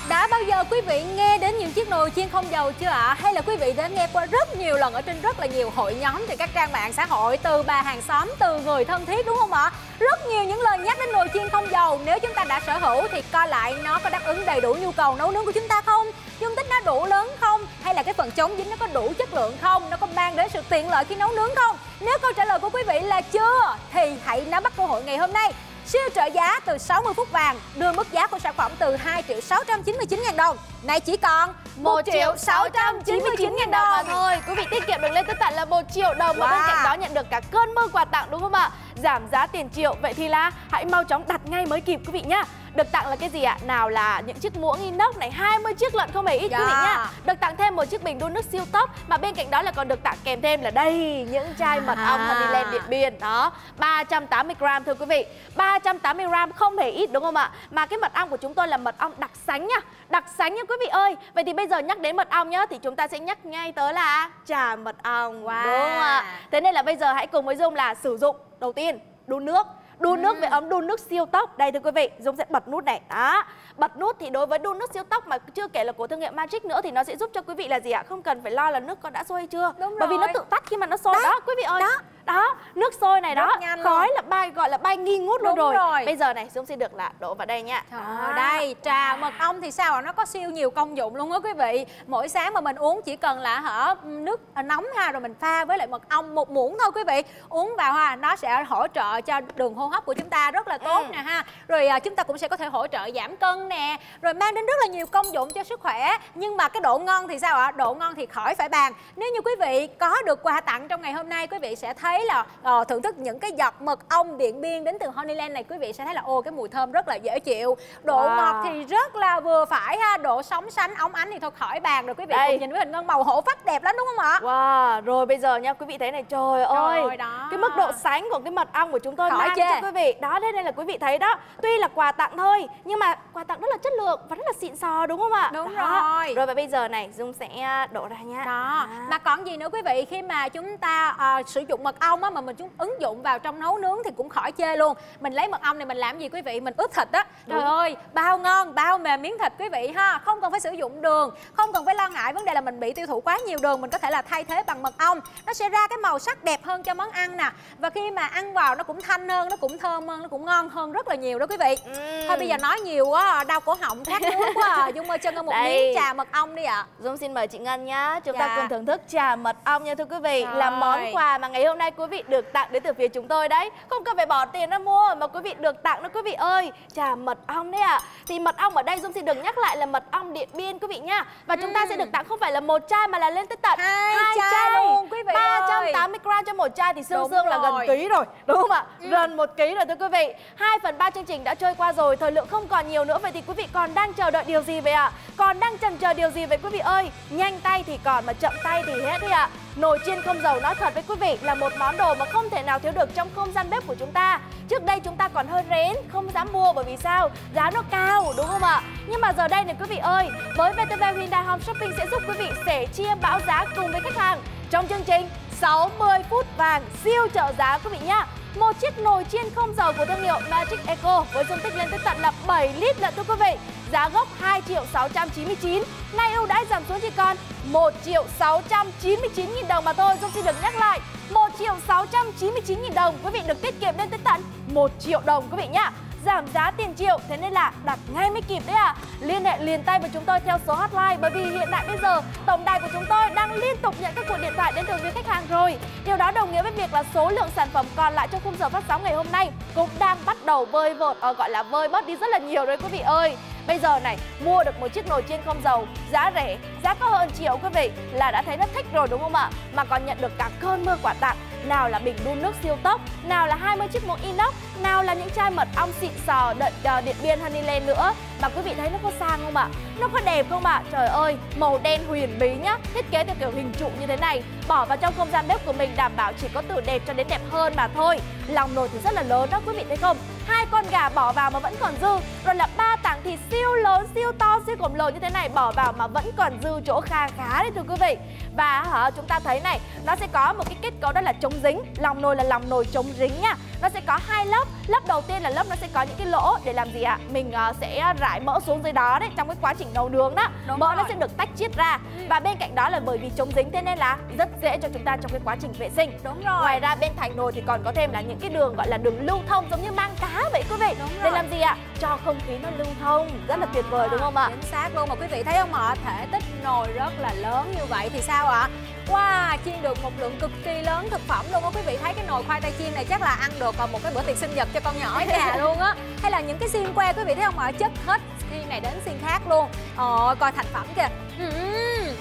Đã bao giờ quý vị nghe đến những chiếc nồi chiên không dầu chưa ạ? À? Hay là quý vị đã nghe qua rất nhiều lần ở trên rất là nhiều hội nhóm trên các trang mạng xã hội, từ bà hàng xóm, từ người thân thiết đúng không ạ? Rất nhiều những lời nhắc đến nồi chiên không dầu. Nếu chúng ta đã sở hữu thì coi lại nó có đáp ứng đầy đủ nhu cầu nấu nướng của chúng ta không? Dung tích nó đủ lớn không? Hay là cái phần chống dính nó có đủ chất lượng không? Nó có mang đến sự tiện lợi khi nấu nướng không? Nếu câu trả lời của quý vị là chưa thì hãy nắm bắt cơ hội ngày hôm nay. Siêu trợ giá từ sáu mươi phút vàng đưa mức giá của sản phẩm từ hai triệu sáu trăm chín mươi chín ngàn đồng này chỉ còn một triệu sáu trăm chín mươi chín ngàn đồng mà thôi. Quý vị tiết kiệm được lên tới tận là một triệu đồng và wow. Bên cạnh đó nhận được cả cơn mưa quà tặng đúng không ạ? Giảm giá tiền triệu, vậy thì là hãy mau chóng đặt ngay mới kịp quý vị nhá. Được tặng là cái gì ạ? À? Nào là những chiếc muỗng inox này, hai mươi chiếc lận không hề ít yeah. quý vị nhá. Được tặng thêm một chiếc bình đun nước siêu tốc, mà bên cạnh đó là còn được tặng kèm thêm là đây những chai mật ong à. Honeyland Điện Biên đó, ba trăm tám mươi gam thưa quý vị. ba trăm tám mươi gam không hề ít đúng không ạ? Mà cái mật ong của chúng tôi là mật ong đặc sánh nhá, đặc sánh nha quý vị ơi. Vậy thì bây giờ nhắc đến mật ong nhá thì chúng ta sẽ nhắc ngay tới là trà mật ong. Wow. Đúng không ạ? Thế nên là bây giờ hãy cùng với Dung là sử dụng đầu tiên đun nước. Đun nước với ấm đun nước siêu tốc. Đây thưa quý vị, Dung sẽ bật nút này. Đó. Bật nút thì đối với đun nước siêu tốc mà chưa kể là của thương hiệu Magic nữa thì nó sẽ giúp cho quý vị là gì ạ? Không cần phải lo là nước có đã sôi hay chưa. Đúng bởi rồi. Vì nó tự tắt khi mà nó sôi đó, đó quý vị ơi. Đó, đó. Nước sôi này đó, khói là bay gọi là bay nghi ngút luôn rồi. rồi. Bây giờ này Dung sẽ được là đổ vào đây nha. Trời ơi, đây trà mật ong thì sao ạ? Nó có siêu nhiều công dụng luôn á quý vị. Mỗi sáng mà mình uống chỉ cần là hở nước nóng ha rồi mình pha với lại mật ong một muỗng thôi quý vị. Uống vào ha, nó sẽ hỗ trợ cho đường hô hấp của chúng ta rất là tốt ừ. nè ha. Rồi à, chúng ta cũng sẽ có thể hỗ trợ giảm cân nè, rồi mang đến rất là nhiều công dụng cho sức khỏe. Nhưng mà cái độ ngon thì sao ạ? Độ ngon thì khỏi phải bàn. Nếu như quý vị có được quà tặng trong ngày hôm nay, quý vị sẽ thấy là uh, thưởng thức những cái giọt mật ong Điện Biên đến từ Honeyland này, quý vị sẽ thấy là ô cái mùi thơm rất là dễ chịu. Độ wow. ngọt thì rất là vừa phải ha, độ sóng sánh óng ánh thì thôi khỏi bàn rồi quý vị. Đây. Cùng nhìn với Huỳnh Ngân màu hổ phách đẹp lắm đúng không ạ? Wow, rồi bây giờ nha quý vị thấy này, trời, trời ơi. Đó. Cái mức độ sánh của cái mật ong của chúng tôi khỏi mang cho quý vị. Đó thế nên là quý vị thấy đó, tuy là quà tặng thôi nhưng mà quà tặng rất là chất lượng và rất là xịn sò đúng không ạ? Đúng đó. Rồi. Rồi và bây giờ này Dung sẽ đổ ra nha. Đó. À. Mà còn gì nữa quý vị, khi mà chúng ta uh, sử dụng mật ong á, mà mình chúng ứng dụng vào trong nấu nướng thì cũng khỏi chê luôn. Mình lấy mật ong này mình làm gì quý vị? Mình ướp thịt á. Trời đúng. Ơi, bao ngon, bao mềm miếng thịt quý vị ha. Không cần phải sử dụng đường, không cần phải lo ngại vấn đề là mình bị tiêu thụ quá nhiều đường, mình có thể là thay thế bằng mật ong. Nó sẽ ra cái màu sắc đẹp hơn cho món ăn nè. Và khi mà ăn vào nó cũng thanh hơn, nó cũng thơm hơn, nó cũng ngon hơn rất là nhiều đó quý vị. Ừ. Thôi bây giờ nói nhiều quá, đau cổ họng khát nước quá à. Dung ơi cho Ngân một đây. Miếng trà mật ong đi ạ. À. Dung xin mời chị Ngân nhá. Chúng dạ. ta cùng thưởng thức trà mật ong nha thưa quý vị. Rồi. Là món quà mà ngày hôm nay quý vị được tặng đến từ phía chúng tôi đấy. Không cần phải bỏ tiền ra mua mà quý vị được tặng đó quý vị ơi. Trà mật ong đấy ạ. À. Thì mật ong ở đây Dung xin đừng nhắc lại là mật ong Điện Biên quý vị nha. Và chúng ừ. ta sẽ được tặng không phải là một chai mà là lên tới tận hai, hai chai, chai luôn quý vị. ba trăm tám mươi gam cho một chai thì xương xương là gần ký rồi. Đúng không ạ? Ừ. Gần một ký rồi thưa quý vị. hai phần ba chương trình đã trôi qua rồi, thời lượng không còn nhiều nữa. Vậy thì quý vị còn đang chờ đợi điều gì vậy ạ? À? Còn đang chần chờ điều gì vậy quý vị ơi? Nhanh tay thì còn mà chậm tay thì hết đi ạ. À. Nồi chiên không dầu nói thật với quý vị là một món đồ mà không thể nào thiếu được trong không gian bếp của chúng ta. Trước đây chúng ta còn hơi rén, không dám mua bởi vì sao? Giá nó cao đúng không ạ? Nhưng mà giờ đây này quý vị ơi, với vê tê vê Hyundai Home Shopping sẽ giúp quý vị sẻ chia bão giá cùng với khách hàng trong chương trình sáu mươi phút vàng siêu trợ giá quý vị nhá. Một chiếc nồi chiên không dầu của thương hiệu Magic Eco với dung tích lên tới tận là bảy lít lận thưa quý vị. Giá gốc hai triệu sáu trăm chín mươi chín, nay ưu đãi giảm xuống chỉ còn một triệu sáu trăm chín mươi chín nghìn đồng mà thôi. Dung xin được nhắc lại một triệu sáu trăm chín mươi chín nghìn đồng, quý vị được tiết kiệm lên tới tận một triệu đồng quý vị nhá. giảm giá tiền triệu, thế nên là đặt ngay mới kịp đấy ạ. À. Liên hệ liền tay với chúng tôi theo số hotline, bởi vì hiện tại bây giờ tổng đài của chúng tôi đang liên tục nhận các cuộc điện thoại đến từ phía khách hàng rồi. Điều đó đồng nghĩa với việc là số lượng sản phẩm còn lại trong khung giờ phát sóng ngày hôm nay cũng đang bắt đầu vơi vột, à, gọi là vơi bớt đi rất là nhiều rồi quý vị ơi. Bây giờ này, mua được một chiếc nồi chiên không dầu giá rẻ, giá có hơn triệu quý vị là đã thấy rất thích rồi đúng không ạ? Mà còn nhận được cả cơn mưa quà tặng, nào là bình đun nước siêu tốc, nào là hai mươi chiếc muỗng inox, nào là những chai mật ong xịn sò đợt uh, Điện Biên Honeyland nữa. Mà quý vị thấy nó có sang không ạ? Nó có đẹp không ạ? Trời ơi, màu đen huyền bí nhá, thiết kế theo kiểu hình trụ như thế này, bỏ vào trong không gian bếp của mình đảm bảo chỉ có từ đẹp cho đến đẹp hơn mà thôi. Lòng nồi thì rất là lớn đó quý vị thấy không? Hai con gà bỏ vào mà vẫn còn dư, rồi là ba tảng thịt siêu lớn, siêu to, siêu khổng lồ như thế này bỏ vào mà vẫn còn dư chỗ kha khá đấy thưa quý vị. Và hả, chúng ta thấy này, nó sẽ có một cái kết cấu đó là chống dính, lòng nồi là lòng nồi chống dính nha. Nó sẽ có hai lớp, lớp đầu tiên là lớp nó sẽ có những cái lỗ để làm gì ạ? À? Mình uh, sẽ rải mỡ xuống dưới đó đấy, trong cái quá trình nấu nướng đó. Đúng mỡ rồi. Nó sẽ được tách chiết ra. Ừ. Và bên cạnh đó là bởi vì chống dính thế nên là rất dễ cho chúng ta trong cái quá trình vệ sinh. Đúng rồi. Ngoài ra bên thành nồi thì còn có thêm là những cái đường gọi là đường lưu thông giống như mang cá vậy quý vị. Để làm gì ạ? À? Cho không khí nó lưu thông, rất là tuyệt vời đúng không ạ? À? Chính xác luôn mà quý vị thấy không ạ? À? Thể tích nồi rất là lớn như vậy thì sao ạ? À? Wow, chiên được một lượng cực kỳ lớn thực phẩm luôn á. Quý vị thấy cái nồi khoai tây chiên này chắc là ăn được một cái bữa tiệc sinh nhật cho con nhỏ ở nhà luôn á. Hay là những cái xiên que quý vị thấy không ạ? À? Chất hết xiên này đến xiên khác luôn. Ồ, coi thành phẩm kìa. Uhm,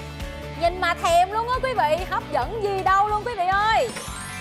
nhìn mà thèm luôn á quý vị, hấp dẫn gì đâu luôn quý vị ơi.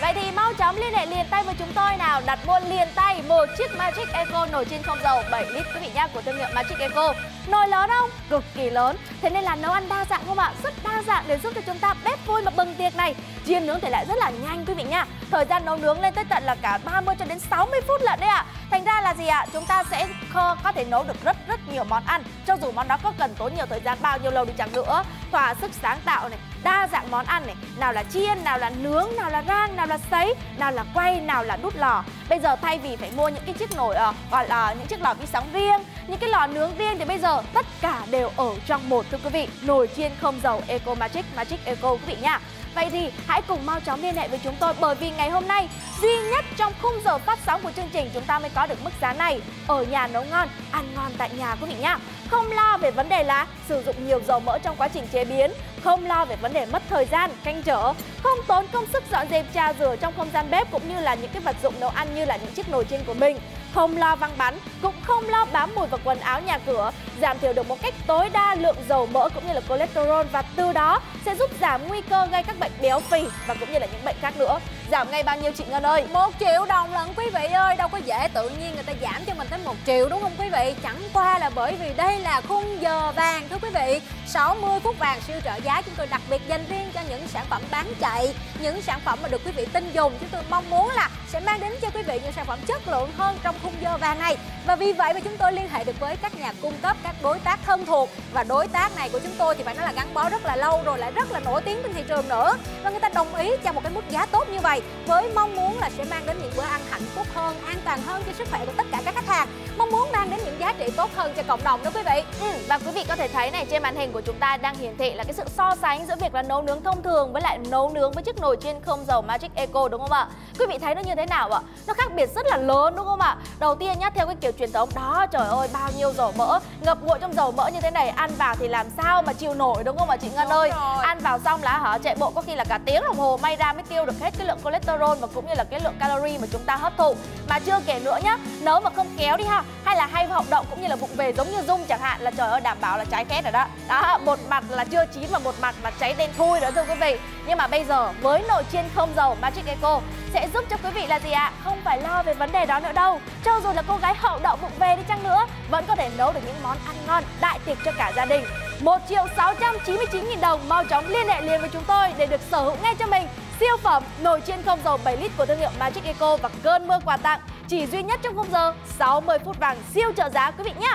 Vậy thì mau chóng liên hệ liền tay với chúng tôi nào, đặt mua liền tay một chiếc Magic Eco nồi chiên không dầu bảy lít quý vị nha, của thương hiệu Magic Eco. Nồi lớn không? Cực kỳ lớn. Thế nên là nấu ăn đa dạng không ạ? Rất đa dạng để giúp cho chúng ta bếp vui mà bừng tiệc này. Chiên nướng thể lại rất là nhanh quý vị nha. Thời gian nấu nướng lên tới tận là cả ba mươi cho đến sáu mươi phút lận đấy ạ. À. Thành ra là gì ạ? À? Chúng ta sẽ có, có thể nấu được rất rất nhiều món ăn, cho dù món đó có cần tốn nhiều thời gian bao nhiêu lâu đi chăng nữa. Thỏa sức sáng tạo này, đa dạng món ăn này, nào là chiên, nào là nướng, nào là rang, nào là sấy, nào là quay, nào là đút lò. Bây giờ thay vì phải mua những cái chiếc nồi uh, gọi là những chiếc lò vi sóng riêng, những cái lò nướng riêng thì bây giờ tất cả đều ở trong một thưa quý vị, nồi chiên không dầu Eco Magic, Magic Eco quý vị nha. Vậy thì hãy cùng mau chóng liên hệ với chúng tôi, bởi vì ngày hôm nay duy nhất trong khung giờ phát sóng của chương trình chúng ta mới có được mức giá này. Ở nhà nấu ngon, ăn ngon tại nhà quý vị nhá. Không lo về vấn đề là sử dụng nhiều dầu mỡ trong quá trình chế biến, không lo về vấn đề mất thời gian, canh trở, không tốn công sức dọn dẹp trà rửa trong không gian bếp cũng như là những cái vật dụng nấu ăn như là những chiếc nồi chiên của mình. Không lo văng bắn, cũng không lo bám mùi vào quần áo nhà cửa, giảm thiểu được một cách tối đa lượng dầu mỡ cũng như là cholesterol, và từ đó sẽ giúp giảm nguy cơ gây các bệnh béo phì và cũng như là những bệnh khác nữa. Giảm ngay bao nhiêu chị Ngân ơi? một triệu đồng lận quý vị ơi, đâu có dễ tự nhiên người ta giảm cho mình tới một triệu đúng không quý vị? Chẳng qua là bởi vì đây là khung giờ vàng thưa quý vị. sáu mươi phút vàng siêu trợ giá chúng tôi đặc biệt dành riêng cho những sản phẩm bán chạy, những sản phẩm mà được quý vị tin dùng. Chúng tôi mong muốn là sẽ mang đến cho quý vị những sản phẩm chất lượng hơn trong khung giờ vàng này. Và vì vậy mà chúng tôi liên hệ được với các nhà cung cấp, các đối tác thân thuộc. Và đối tác này của chúng tôi thì phải nói là gắn bó rất là lâu rồi, lại rất là nổi tiếng trên thị trường nữa. Và người ta đồng ý cho một cái mức giá tốt như vậy với mong muốn là sẽ mang đến những bữa ăn hạnh phúc hơn, an toàn hơn cho sức khỏe của tất cả các khách hàng. Mong muốn mang đến những giá trị tốt hơn cho cộng đồng đó quý vị. Ừ, và quý vị có thể thấy này, trên màn hình của chúng ta đang hiển thị là cái sự so sánh giữa việc là nấu nướng thông thường với lại nấu nướng với chiếc nồi chiên không dầu Magic Eco đúng không ạ? Quý vị thấy nó như thế nào ạ? Nó khác biệt rất là lớn đúng không ạ? Đầu tiên nhá, theo cái kiểu truyền thống đó, trời ơi bao nhiêu dầu mỡ, ngập ngụa trong dầu mỡ như thế này, ăn vào thì làm sao mà chịu nổi đúng không ạ chị Ngân ơi? Ăn vào xong là hả, chạy bộ có khi là cả tiếng đồng hồ may ra mới tiêu được hết cái lượng cholesterol và cũng như là cái lượng calorie mà chúng ta hấp thụ. Mà chưa kể nữa nhá, nấu mà không kéo đi ha, hay là hay họng động cũng như là bụng về giống như Dung chẳng hạn, là trời ơi đảm bảo là trái khét rồi đó. Đó, một mặt là chưa chín và một mặt là cháy đen thui đó thưa quý vị. Nhưng mà bây giờ với nồi chiên không dầu Magic Eco sẽ giúp cho quý vị là gì ạ? À? Không phải lo về vấn đề đó nữa đâu. Cho dù là cô gái hậu đậu bụng về đi chăng nữa, vẫn có thể nấu được những món ăn ngon đại tiệc cho cả gia đình. một triệu sáu trăm chín mươi chín nghìn đồng, mau chóng liên hệ liền với chúng tôi để được sở hữu ngay cho mình siêu phẩm nồi chiên không dầu bảy lít của thương hiệu Magic Eco và cơn mưa quà tặng chỉ duy nhất trong khung giờ sáu mươi phút vàng siêu trợ giá quý vị nhé.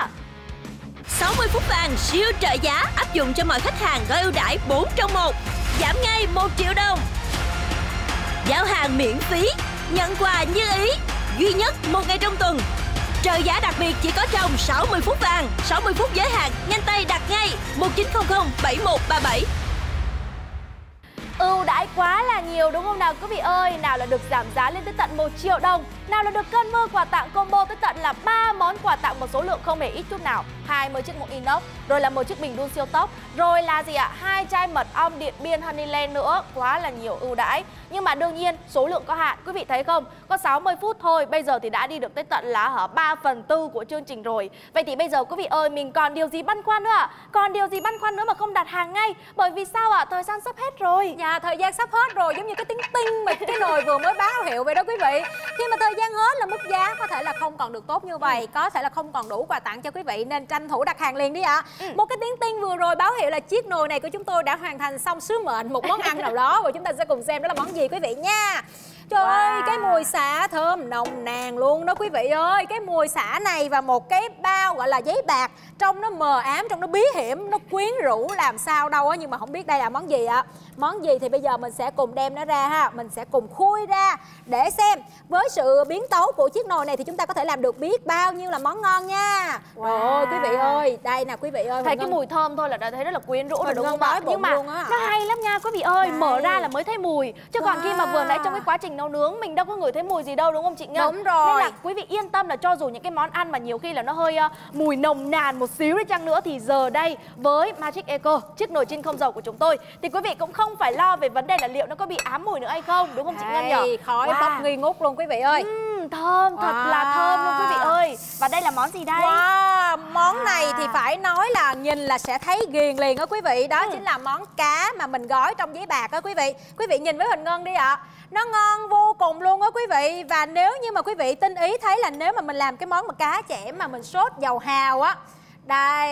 sáu mươi phút vàng siêu trợ giá áp dụng cho mọi khách hàng gói ưu đãi bốn trong một, giảm ngay một triệu đồng. Giao hàng miễn phí, nhận quà như ý, duy nhất một ngày trong tuần. Trợ giá đặc biệt chỉ có trong sáu mươi phút vàng, sáu mươi phút giới hạn, nhanh tay đặt ngay một chín không không bảy một ba bảy. Ưu đãi quá là nhiều đúng không nào quý vị ơi? Nào là được giảm giá lên tới tận một triệu đồng, Nào là được cơn mưa quà tặng combo tới tận là ba món quà tặng một số lượng không hề ít chút nào. Hai mươi chiếc mũ inox, rồi là một chiếc bình đun siêu tốc, rồi là gì ạ? Hai chai mật ong Điện Biên Honeyland nữa, quá là nhiều ưu đãi. Nhưng mà đương nhiên số lượng có hạn, quý vị thấy không? Có sáu mươi phút thôi, bây giờ thì đã đi được tới tận là ba phần tư của chương trình rồi. Vậy thì bây giờ quý vị ơi, mình còn điều gì băn khoăn nữa ạ? Còn điều gì băn khoăn nữa mà không đặt hàng ngay? Bởi vì sao ạ? Thời gian sắp hết rồi. Dạ, thời gian sắp hết rồi, giống như cái tiếng tinh mà cái nồi vừa mới báo hiệu vậy đó quý vị. Khi mà thời gian hết là mức giá có thể là không còn được tốt như vậy, có thể là không còn đủ quà tặng cho quý vị nên tranh thủ đặt hàng liền đi ạ. Ừ. Một cái tiếng tinh vừa rồi báo hiệu là chiếc nồi này của chúng tôi đã hoàn thành xong sứ mệnh một món ăn nào đó, và chúng ta sẽ cùng xem đó là món gì quý vị nha. Trời wow. ơi, cái mùi xả thơm nồng nàn luôn đó quý vị ơi. Cái mùi xả này và một cái bao gọi là giấy bạc, trong nó mờ ám, trong nó bí hiểm, nó quyến rũ làm sao đâu á. Nhưng mà không biết đây là món gì ạ. Món gì thì bây giờ mình sẽ cùng đem nó ra ha. Mình sẽ cùng khui ra để xem. Với sự biến tấu của chiếc nồi này thì chúng ta có thể làm được biết bao nhiêu là món ngon nha. Wow. Trời ơi quý vị ơi, đây nè quý vị ơi. Thấy cái ngân... mùi thơm thôi là đã thấy rất là quyến rũ rồi đúng không ạ. Nhưng mà nó hay lắm nha quý vị ơi, đây. Mở ra là mới thấy mùi. Chứ wow. còn khi mà vừa nãy trong cái quá trình nấu nướng mình đâu có ngửi thấy mùi gì đâu đúng không chị Ngân? Đúng rồi. Nên là quý vị yên tâm là cho dù những cái món ăn mà nhiều khi là nó hơi uh, mùi nồng nàn một xíu đi chăng nữa thì giờ đây với Magic Eco, chiếc nồi chiên không dầu của chúng tôi thì quý vị cũng không phải lo về vấn đề là liệu nó có bị ám mùi nữa hay không, đúng không chị Ngân nhỉ? Khói wow. bốc nghi ngút luôn quý vị ơi. Uhm, thơm thật wow. là thơm luôn quý vị ơi. Và đây là món gì đây? Wow, món này thì phải nói là nhìn là sẽ thấy ghiền liền đó quý vị. Đó ừ. chính là món cá mà mình gói trong giấy bạc đó quý vị. Quý vị nhìn với Huỳnh Ngân đi ạ. Nó ngon vô cùng luôn á quý vị. Và nếu như mà quý vị tinh ý thấy là nếu mà mình làm cái món mà cá chẽm mà mình sốt dầu hào á, đây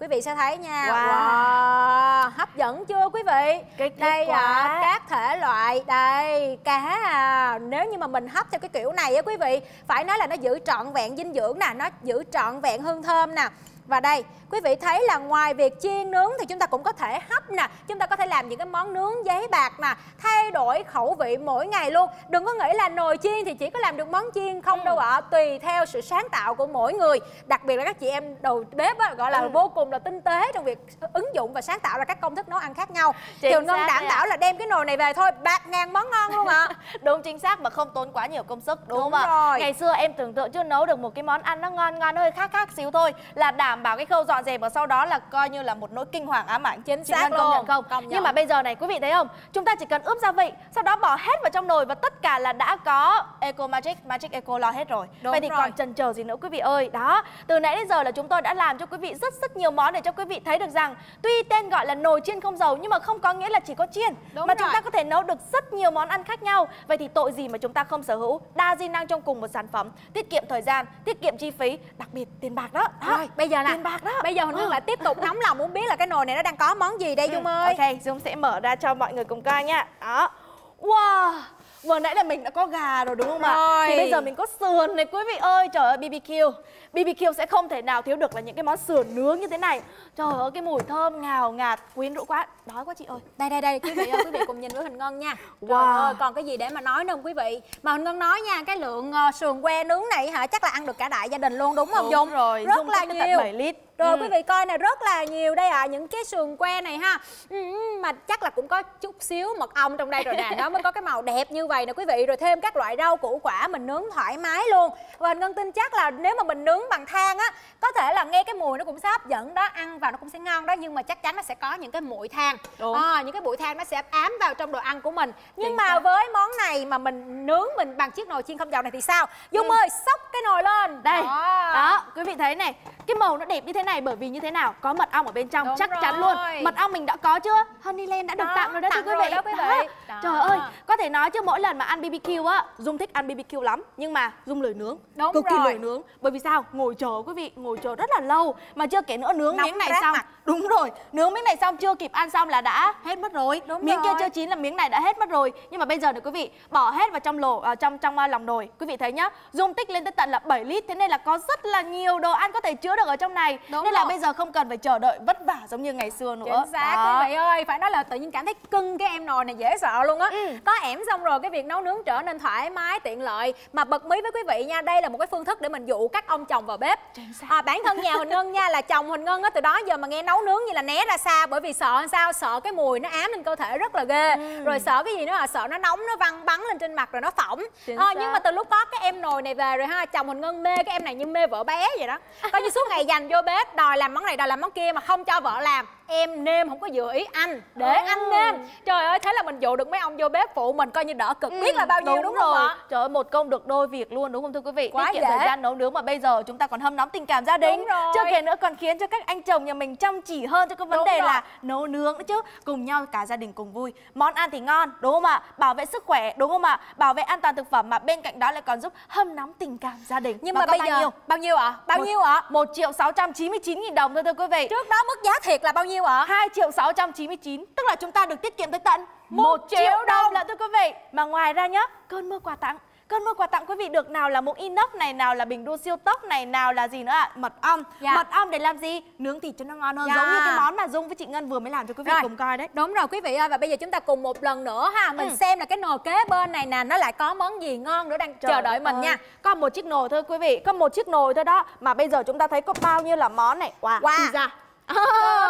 quý vị sẽ thấy nha. Wow, wow. Hấp dẫn chưa quý vị? Cái đây à, các thể loại đây cá à. Nếu như mà mình hấp theo cái kiểu này á quý vị, phải nói là nó giữ trọn vẹn dinh dưỡng nè, nó giữ trọn vẹn hương thơm nè. Và đây, quý vị thấy là ngoài việc chiên nướng thì chúng ta cũng có thể hấp nè. Chúng ta có thể làm những cái món nướng giấy bạc nè. Thay đổi khẩu vị mỗi ngày luôn. Đừng có nghĩ là nồi chiên thì chỉ có làm được món chiên không ừ. đâu ạ. À. Tùy theo sự sáng tạo của mỗi người. Đặc biệt là các chị em đầu bếp á, gọi là ừ. vô cùng là tinh tế trong việc ứng dụng và sáng tạo ra các công thức nấu ăn khác nhau. Chị Ngân đảm bảo là đem cái nồi này về thôi, bạc ngàn món ngon luôn ạ. À. Đúng chính xác mà không tốn quá nhiều công sức. Đúng, đúng không ạ? Ngày xưa em tưởng tượng chưa nấu được một cái món ăn nó ngon ngon, nó hơi khác khác xíu thôi là đảm đảm bảo cái khâu dọn dẹp và sau đó là coi như là một nỗi kinh hoàng ám ảnh. Chính xác luôn, công nhận không? Công nhận. Nhưng mà bây giờ này quý vị thấy không, chúng ta chỉ cần ướp gia vị, sau đó bỏ hết vào trong nồi và tất cả là đã có Eco Magic Magic Eco lo hết rồi. Đúng vậy thì rồi. Còn chần chờ gì nữa quý vị ơi. Đó, từ nãy đến giờ là chúng tôi đã làm cho quý vị rất rất nhiều món để cho quý vị thấy được rằng tuy tên gọi là nồi chiên không dầu nhưng mà không có nghĩa là chỉ có chiên. Đúng mà rồi. Chúng ta có thể nấu được rất nhiều món ăn khác nhau. Vậy thì tội gì mà chúng ta không sở hữu đa di năng trong cùng một sản phẩm, tiết kiệm thời gian, tiết kiệm chi phí, đặc biệt tiền bạc đó. Đó. Rồi, bây giờ Nè. Tiền bạc đó. Bây giờ Huỳnh Ngân ừ. lại tiếp tục nóng lòng muốn biết là cái nồi này nó đang có món gì đây Dung ừ. ơi. Ok, Dung sẽ mở ra cho mọi người cùng coi nha. Đó. Wow, vừa nãy là mình đã có gà rồi đúng không ạ? Thì bây giờ mình có sườn này quý vị ơi. Trời ơi, bê bê kiu. bê bê kiu sẽ không thể nào thiếu được là những cái món sườn nướng như thế này. Trời ơi, cái mùi thơm ngào ngạt, quyến rũ quá. Đói quá chị ơi. Đây đây đây, quý vị ơi, quý vị cùng nhìn với Huỳnh Ngân nha. Trời wow. ơi, còn cái gì để mà nói nữa không quý vị? Mà Huỳnh Ngân nói nha, cái lượng sườn que nướng này hả, chắc là ăn được cả đại gia đình luôn đúng không Dung? Đúng rồi, rất Dung là nhiều. bảy lít. Rồi ừ. quý vị coi nè, rất là nhiều đây ạ, à, những cái sườn que này ha. Ừ, mà chắc là cũng có chút xíu mật ong trong đây rồi nè, nó mới có cái màu đẹp như vậy nè quý vị. Rồi thêm các loại rau củ quả mình nướng thoải mái luôn. Và Huỳnh Ngân tin chắc là nếu mà mình nướng bằng than á, có thể là nghe cái mùi nó cũng sẽ hấp dẫn đó, ăn vào nó cũng sẽ ngon đó, nhưng mà chắc chắn nó sẽ có những cái muội than. À, những cái bụi than nó sẽ ám vào trong đồ ăn của mình. Nhưng chính mà sao? Với món này mà mình nướng mình bằng chiếc nồi chiên không dầu này thì sao? Dung ừ. ơi, xốc cái nồi lên. Đây. Đó. Đó, quý vị thấy này, cái màu nó đẹp như thế này bởi vì như thế nào? Có mật ong ở bên trong. Đúng chắc rồi. Chắn luôn. Mật ong mình đã có chưa? Honeyland đã được đó, tặng rồi đó thưa quý vị. Đó, quý vị. Đó. Đó. Trời ơi, có thể nói chứ mỗi lần mà ăn bê bê kiu á, Dung thích ăn bê bê kiu lắm, nhưng mà Dung lười nướng. Đúng cực rồi. Kỳ lười nướng. Bởi vì sao? Ngồi chờ quý vị, ngồi chờ rất là lâu. Mà chưa kể nữa nướng nóng miếng này xong mặt. Đúng rồi, nướng miếng này xong chưa kịp ăn xong là đã hết mất rồi. Đúng miếng rồi. Kia chưa chín là miếng này đã hết mất rồi. Nhưng mà bây giờ này quý vị bỏ hết vào trong lồ uh, trong trong uh, lòng nồi. Quý vị thấy nhá, dung tích lên tới tận là bảy lít, thế nên là có rất là nhiều đồ ăn có thể chứa chứa được ở trong này. Đúng nên rồi. Là bây giờ không cần phải chờ đợi vất vả giống như ngày xưa nữa. Chính xác đó. Quý vị ơi, phải nói là tự nhiên cảm thấy cưng cái em nồi này dễ sợ luôn á. Ừ. Có ẻm xong rồi cái việc nấu nướng trở nên thoải mái tiện lợi. Mà bật mí với quý vị nha, đây là một cái phương thức để mình dụ các ông chồng vào bếp. À, bản thân nhà Huỳnh Ngân nha, là chồng Huỳnh Ngân á, từ đó giờ mà nghe nấu nướng như là né ra xa, bởi vì sợ sao, sợ cái mùi nó ám lên cơ thể rất là ghê. Ừ. Rồi sợ cái gì nữa, sợ nó nóng, nó văng bắn lên trên mặt rồi nó phỏng. À, nhưng mà từ lúc có cái em nồi này về rồi ha, chồng Huỳnh Ngân mê cái em này như mê vợ bé vậy đó. Coi như suốt ngày dành vô bếp đòi làm món này đòi làm món kia mà không cho vợ làm. Em nêm không có vừa ý anh, để ừ. anh nêm. Trời ơi, thế là mình dụ được mấy ông vô bếp phụ mình, coi như đỡ cực biết ừ, là bao nhiêu, đúng, đúng rồi. Không ạ? Trời ơi, một công được đôi việc luôn, đúng không thưa quý vị? Quá tiết kiệm dễ. Thời gian nấu nướng mà bây giờ chúng ta còn hâm nóng tình cảm gia đình. Chưa kể nữa còn khiến cho các anh chồng nhà mình chăm chỉ hơn cho cái vấn đúng đề rồi. Là nấu nướng nữa chứ. Cùng nhau cả gia đình cùng vui. Món ăn thì ngon, đúng không ạ? Bảo vệ sức khỏe, đúng không ạ? Bảo vệ an toàn thực phẩm, mà bên cạnh đó lại còn giúp hâm nóng tình cảm gia đình. Nhưng mà bây bao giờ nhiêu? Bao nhiêu ạ? À? Bao một, nhiêu ạ? À? một triệu sáu trăm chín mươi chín nghìn đồng thôi thưa quý vị. Trước đó mức giá thiệt là bao nhiêu? hai triệu sáu trăm chín mươi chín, tức là chúng ta được tiết kiệm tới tận một triệu đồng là thưa quý vị. Mà ngoài ra nhá, cơn mưa quà tặng, cơn mưa quà tặng quý vị được nào là muỗng inox này, nào là bình đua siêu tốc này, nào là gì nữa ạ? À? Mật ong. Dạ. Mật ong để làm gì? Nướng thịt cho nó ngon hơn. Dạ. Giống như cái món mà Dung với chị Ngân vừa mới làm cho quý vị rồi. Cùng coi đấy. Đúng rồi quý vị ơi, và bây giờ chúng ta cùng một lần nữa ha, mình ừ. xem là cái nồi kế bên này nè nó lại có món gì ngon nữa đang Trời chờ đợi mình ơi. Nha. Có một chiếc nồi thôi quý vị, có một chiếc nồi thôi đó mà bây giờ chúng ta thấy có bao nhiêu là món này. Wow. Wow. Ờ,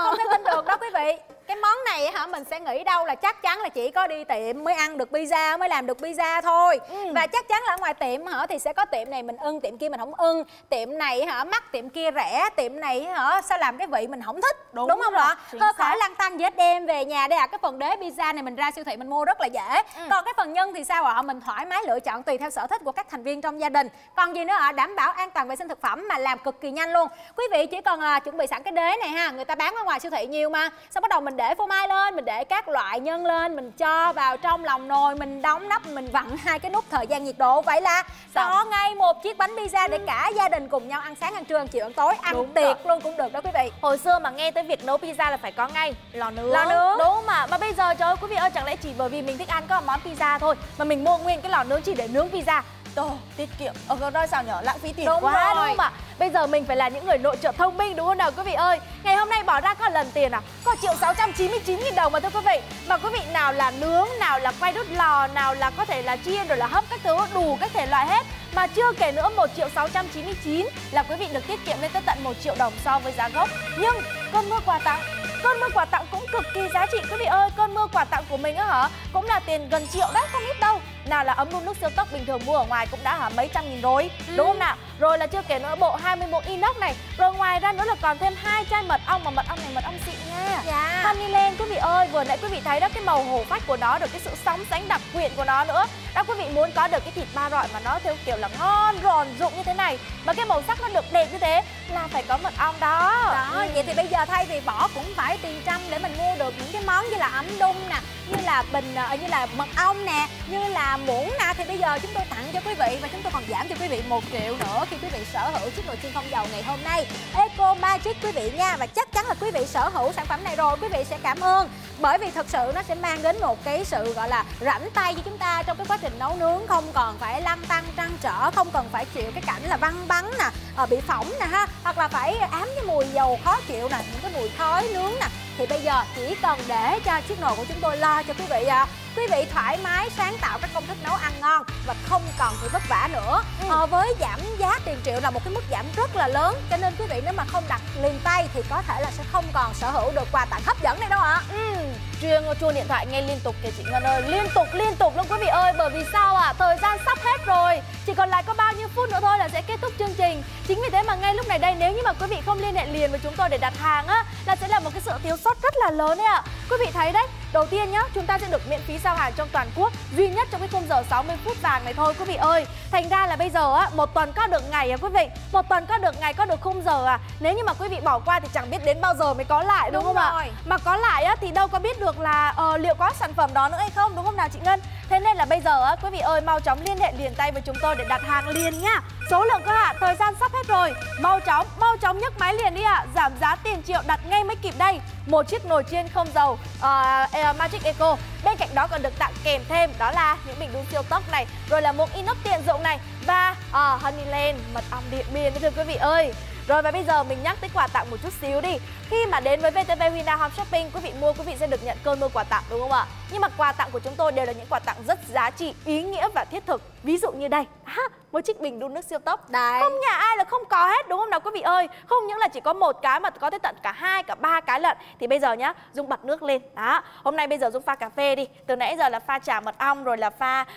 không thể tin được đó quý vị. Cái món này hả, mình sẽ nghĩ đâu là chắc chắn là chỉ có đi tiệm mới ăn được pizza, mới làm được pizza thôi. Ừ. Và chắc chắn là ở ngoài tiệm hả thì sẽ có tiệm này mình ưng, tiệm kia mình không ưng, tiệm này hả mắc, tiệm kia rẻ, tiệm này hả sao làm cái vị mình không thích, đúng, đúng không ạ? Thôi khỏi lăn tăn dễ đem về nhà đây ạ. À, cái phần đế pizza này mình ra siêu thị mình mua rất là dễ. Ừ. Còn cái phần nhân thì sao ạ? À? Mình thoải mái lựa chọn tùy theo sở thích của các thành viên trong gia đình. Còn gì nữa ạ? À? Đảm bảo an toàn vệ sinh thực phẩm mà làm cực kỳ nhanh luôn. Quý vị chỉ cần là chuẩn bị sẵn cái đế này ha, người ta bán ở ngoài siêu thị nhiều mà. Xong bắt đầu mình để phô mai lên, mình để các loại nhân lên, mình cho vào trong lòng nồi, mình đóng nắp, mình vặn hai cái nút thời gian nhiệt độ, vậy là có ngay một chiếc bánh pizza để cả gia đình cùng nhau ăn sáng, ăn trưa, ăn chiều, ăn tối, ăn đúng tiệc rồi. Luôn cũng được đó quý vị. Hồi xưa mà nghe tới việc nấu pizza là phải có ngay lò nướng, lò nướng. Đúng mà mà bây giờ trời ơi quý vị ơi, chẳng lẽ chỉ bởi vì mình thích ăn có món pizza thôi mà mình mua nguyên cái lò nướng chỉ để nướng pizza? Đồ tiết kiệm, ở nói sao nhỏ, lãng phí tiền đúng quá rồi. Đúng không ạ? Bây giờ mình phải là những người nội trợ thông minh đúng không nào quý vị ơi? Ngày hôm nay bỏ ra có lần tiền à? Có một triệu sáu trăm chín mươi chín nghìn đồng mà thưa quý vị. Mà quý vị nào là nướng, nào là quay đốt lò, nào là có thể là chiên rồi là hấp các thứ, đủ các thể loại hết. Mà chưa kể nữa một triệu sáu trăm chín mươi chín là quý vị được tiết kiệm lên tới tận một triệu đồng so với giá gốc. Nhưng cơn mưa quà tặng, cơn mưa quà tặng cũng cực kỳ giá trị quý vị ơi. Cơn mưa quà tặng của mình á hả cũng là tiền gần triệu đấy, không ít đâu. Nào là ấm đun nước siêu tốc bình thường mua ở ngoài cũng đã hả mấy trăm nghìn rồi, ừ. đúng không nào? Rồi là chưa kể nữa bộ hai mươi muỗng inox này, rồi ngoài ra nữa là còn thêm hai chai mật ong, mà mật ong này mật ong xịn nha. Dạ. Honeyland quý vị ơi, vừa nãy quý vị thấy đó, cái màu hổ phách của nó, được cái sự sóng sánh đặc quyện của nó nữa. Đó quý vị muốn có được cái thịt ba rọi mà nó theo kiểu là ngon ròn rụng như thế này, mà cái màu sắc nó được đẹp như thế là phải có mật ong đó. Đó, ừ. vậy thì bây giờ thay vì bỏ cũng phải tiền trăm để mình mua được những cái món như là ấm đun nè, như là bình như là mật ong nè, như là muỗng nè, thì bây giờ chúng tôi tặng cho quý vị và chúng tôi còn giảm cho quý vị một triệu nữa khi quý vị sở hữu chiếc nồi chiên không dầu ngày hôm nay Eco Magic quý vị nha. Và chắc chắn là quý vị sở hữu sản phẩm này rồi quý vị sẽ cảm ơn, bởi vì thật sự nó sẽ mang đến một cái sự gọi là rảnh tay với chúng ta trong cái quá trình nấu nướng, không còn phải lăn tăn trăn trở, không cần phải chịu cái cảnh là văng bắn nè, bị phỏng nè ha, hoặc là phải ám cái mùi dầu khó chịu nè, những cái mùi khói nướng nè. Thì bây giờ chỉ cần để cho chiếc nồi của chúng tôi lo cho quý vị ạ. À. Quý vị thoải mái sáng tạo các công thức nấu ăn ngon và không còn phải vất vả nữa. Ừ. Ờ, với giảm giá tiền triệu là một cái mức giảm rất là lớn, cho nên quý vị nếu mà không đặt liền tay thì có thể là sẽ không còn sở hữu được quà tặng hấp dẫn này đâu ạ. À. Ừ. Chuông chuông điện thoại nghe liên tục kìa chị Ngân ơi, liên tục liên tục luôn quý vị ơi, bởi vì sao ạ? À? Thời gian sắp hết rồi, chỉ còn lại có bao nhiêu phút nữa thôi là sẽ kết thúc chương trình. Chính vì thế mà ngay lúc này đây, nếu như mà quý vị không liên hệ liền với chúng tôi để đặt hàng á, là sẽ là một cái sự thiếu sót rất là lớn đấy ạ. À. Quý vị thấy đấy, đầu tiên nhá, chúng ta sẽ được miễn phí giao hàng trong toàn quốc duy nhất trong cái khung giờ sáu mươi phút vàng này thôi quý vị ơi. Thành ra là bây giờ á, một tuần có được ngày à quý vị, một tuần có được ngày, có được khung giờ à. Nếu như mà quý vị bỏ qua thì chẳng biết đến bao giờ mới có lại, đúng, đúng không ạ? Mà có lại á thì đâu có biết được là uh, liệu có sản phẩm đó nữa hay không, đúng không nào chị Ngân? Thế nên là bây giờ á, quý vị ơi mau chóng liên hệ liền tay với chúng tôi để đặt hàng liền nhá. Số lượng có hạn, thời gian sắp hết rồi, mau chóng mau chóng nhấc máy liền đi ạ. À. Giảm giá tiền triệu đặt ngay mới kịp đây. Một chiếc nồi chiên không dầu uh, Magic Eco. Bên cạnh đó còn được tặng kèm thêm đó là những bình đun siêu tốc này, rồi là muỗng inox tiện dụng này, và uh, Honeyland mật ong Điện Biên thưa quý vị ơi. Rồi và bây giờ mình nhắc tới quà tặng một chút xíu đi. Khi mà đến với vê tê vê Hyundai Home Shopping, quý vị mua quý vị sẽ được nhận cơn mưa quà tặng đúng không ạ? Nhưng mà quà tặng của chúng tôi đều là những quà tặng rất giá trị, ý nghĩa và thiết thực. Ví dụ như đây, ha, một chiếc bình đun nước siêu tốc. Đấy. Không nhà ai là không có hết đúng không nào quý vị ơi? Không những là chỉ có một cái mà có tới tận cả hai, cả ba cái lận. Thì bây giờ nhá, Dung bật nước lên. Đó. Hôm nay bây giờ Dung pha cà phê đi. Từ nãy giờ là pha trà mật ong rồi là pha uh,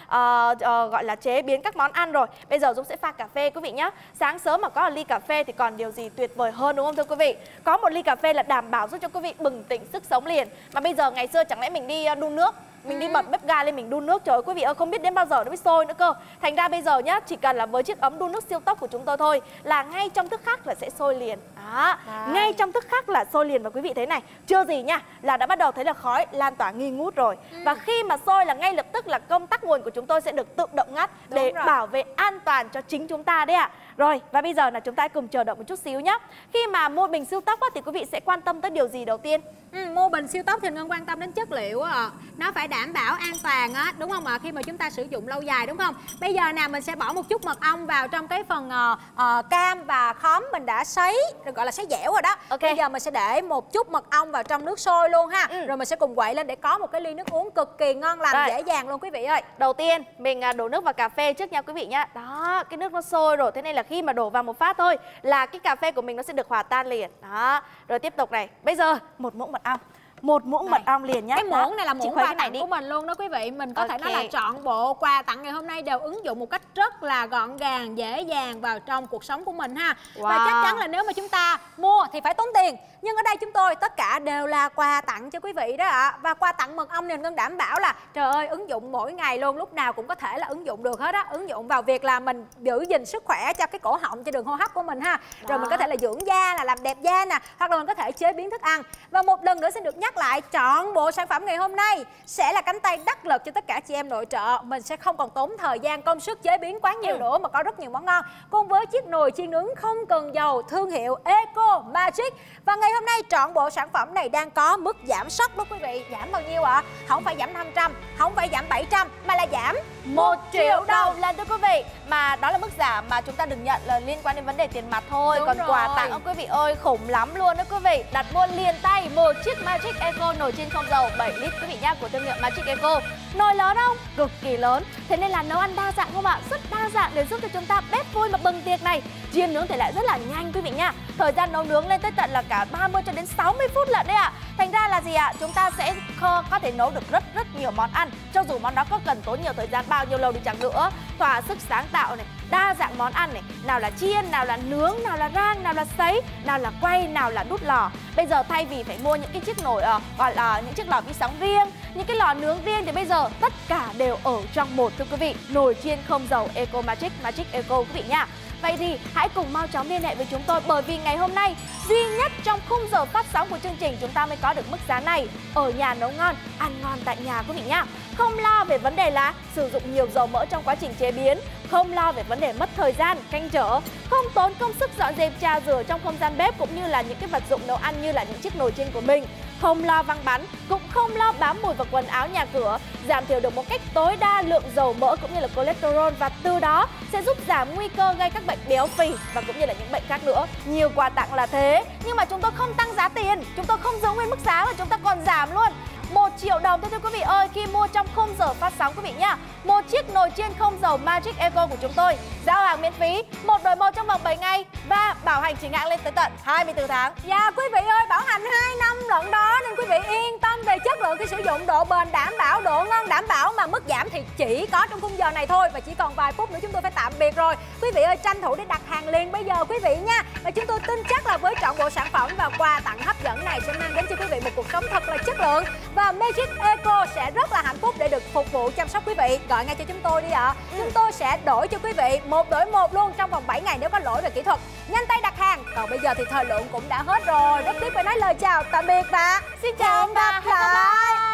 uh, gọi là chế biến các món ăn rồi. Bây giờ Dung sẽ pha cà phê quý vị nhá. Sáng sớm mà có ly cà phê thì còn điều gì tuyệt vời hơn đúng không thưa quý vị? Có một ly cà phê là đảm bảo giúp cho quý vị bừng tỉnh sức sống liền. Mà bây giờ ngày xưa chẳng lẽ mình đi đun nước, mình đi bật bếp ga lên mình đun nước, trời ơi quý vị ơi không biết đến bao giờ nó mới sôi nữa cơ. Thành ra bây giờ nhá, chỉ cần là với chiếc ấm đun nước siêu tốc của chúng tôi thôi là ngay trong tức khắc là sẽ sôi liền. Đó, à. ngay trong tức khắc là sôi liền. Và quý vị thấy này, chưa gì nha là đã bắt đầu thấy là khói lan tỏa nghi ngút rồi. ừ. Và khi mà sôi là ngay lập tức là công tắc nguồn của chúng tôi sẽ được tự động ngắt để bảo vệ an toàn cho chính chúng ta đấy ạ. à. Rồi và bây giờ là chúng ta hãy cùng chờ đợi một chút xíu nhé. Khi mà mua bình siêu tốc á, thì quý vị sẽ quan tâm tới điều gì đầu tiên? Ừ, mua bình siêu tốc thì Ngân quan tâm đến chất liệu à. Nó phải đảm bảo an toàn á, đúng không ạ? À? Khi mà chúng ta sử dụng lâu dài đúng không? Bây giờ nào mình sẽ bỏ một chút mật ong vào trong cái phần uh, uh, cam và khóm mình đã sấy, gọi là sấy dẻo rồi đó. Okay. Bây giờ mình sẽ để một chút mật ong vào trong nước sôi luôn ha. Ừ. Rồi mình sẽ cùng quậy lên để có một cái ly nước uống cực kỳ ngon lành, rồi. dễ dàng luôn quý vị ơi. Đầu tiên mình đổ nước vào cà phê trước nha quý vị nhá. Đó, cái nước nó sôi rồi, thế nên là khi mà đổ vào một phát thôi là cái cà phê của mình nó sẽ được hòa tan liền. Đó. Rồi tiếp tục này. Bây giờ một muỗng mật ong. Một muỗng mật ong liền nhé. Cái muỗng này là muỗng quà tặng của mình luôn đó quý vị. Mình có okay. thể nói là trọn bộ quà tặng ngày hôm nay đều ứng dụng một cách rất là gọn gàng, dễ dàng vào trong cuộc sống của mình ha. wow. Và chắc chắn là nếu mà chúng ta mua thì phải tốn tiền, nhưng ở đây chúng tôi tất cả đều là quà tặng cho quý vị đó ạ. à. Và quà tặng mật ong này Ngân đảm bảo là trời ơi ứng dụng mỗi ngày luôn, lúc nào cũng có thể là ứng dụng được hết á. Ứng dụng vào việc là mình giữ gìn sức khỏe cho cái cổ họng, cho đường hô hấp của mình ha. Đó. Rồi mình có thể là dưỡng da, là làm đẹp da nè, hoặc là mình có thể chế biến thức ăn. Và một lần nữa xin được nhắc lại, chọn bộ sản phẩm ngày hôm nay sẽ là cánh tay đắc lực cho tất cả chị em nội trợ. Mình sẽ không còn tốn thời gian công sức chế biến quá nhiều ừ. nữa mà có rất nhiều món ngon, cùng với chiếc nồi chiên nướng không cần dầu thương hiệu Eco Magic. Và ngày hôm nay chọn bộ sản phẩm này đang có mức giảm sốc đó quý vị. Giảm bao nhiêu ạ? à? Không phải giảm năm trăm, không phải giảm bảy trăm, mà là giảm một triệu đồng lên thưa quý vị. Mà đó là mức giảm mà chúng ta đừng nhận là liên quan đến vấn đề tiền mặt thôi. Đúng Còn rồi. quà tặng quý vị ơi khủng lắm luôn đó quý vị. Đặt mua liền tay một chiếc Magic Eco nồi chiên không dầu bảy lít quý vị nha, của thương hiệu Magic Eco. Nồi lớn không? Cực kỳ lớn. Thế nên là nấu ăn đa dạng không ạ? Rất đa dạng để giúp cho chúng ta bếp vui mà bừng tiệc này. Chiên nướng thể lại rất là nhanh quý vị nha. Thời gian nấu nướng lên tới tận là cả ba mươi cho đến sáu mươi phút lận đấy ạ. À. Thành ra là gì ạ? À? Chúng ta sẽ có thể nấu được rất rất nhiều món ăn, cho dù món đó có cần tốn nhiều thời gian bao nhiêu lâu đi chăng nữa. Thỏa sức sáng tạo này, đa dạng món ăn này, nào là chiên, nào là nướng, nào là rang, nào là sấy, nào là quay, nào là đút lò. Bây giờ thay vì phải mua những cái chiếc nồi uh, gọi là những chiếc lò vi sóng riêng, những cái lò nướng riêng, thì bây giờ tất cả đều ở trong một thưa quý vị. Nồi chiên không dầu Eco Magic, Magic Eco quý vị nha. Vậy thì hãy cùng mau chóng liên hệ với chúng tôi, bởi vì ngày hôm nay duy nhất trong khung giờ phát sóng của chương trình chúng ta mới có được mức giá này. Ở nhà nấu ngon, ăn ngon tại nhà quý vị nhá. Không lo về vấn đề là sử dụng nhiều dầu mỡ trong quá trình chế biến, không lo về vấn đề mất thời gian canh trở, không tốn công sức dọn dẹp trà rửa trong không gian bếp cũng như là những cái vật dụng nấu ăn như là những chiếc nồi chiên của mình, không lo văng bắn, cũng không lo bám mùi vào quần áo nhà cửa, giảm thiểu được một cách tối đa lượng dầu mỡ cũng như là cholesterol, và từ đó sẽ giúp giảm nguy cơ gây các bệnh béo phì và cũng như là những bệnh khác nữa. Nhiều quà tặng là thế, nhưng mà chúng tôi không tăng giá tiền, chúng tôi không giữ nguyên mức giá mà chúng ta còn giảm luôn. một triệu đồng thôi thưa quý vị ơi, khi mua trong khung giờ phát sóng quý vị nhá. Một chiếc nồi chiên không dầu Magic Eco của chúng tôi, giao hàng miễn phí, một đổi một trong vòng bảy ngày và bảo hành chính hãng lên tới tận hai mươi tư tháng. Dạ quý vị ơi, bảo hành hai năm lận đó, nên quý vị yên tâm về chất lượng khi sử dụng, độ bền đảm bảo, độ ngon đảm bảo. Mà mức giảm thì chỉ có trong khung giờ này thôi, và chỉ còn vài phút nữa chúng tôi phải tạm biệt rồi. Quý vị ơi, tranh thủ để đặt hàng liền bây giờ quý vị nha. Và chúng tôi tin chắc là với trọn bộ sản phẩm và quà tặng hấp dẫn này sẽ mang đến cho quý vị một cuộc sống thật là chất lượng. Và Magic Eco sẽ rất là hạnh phúc để được phục vụ chăm sóc quý vị. Gọi ngay cho chúng tôi đi ạ. à. Chúng tôi sẽ đổi cho quý vị một đổi một luôn trong vòng bảy ngày nếu có lỗi về kỹ thuật. Nhanh tay đặt hàng. Còn bây giờ thì thời lượng cũng đã hết rồi. Rất tiếc phải nói lời chào tạm biệt và xin chào và hẹn gặp lại.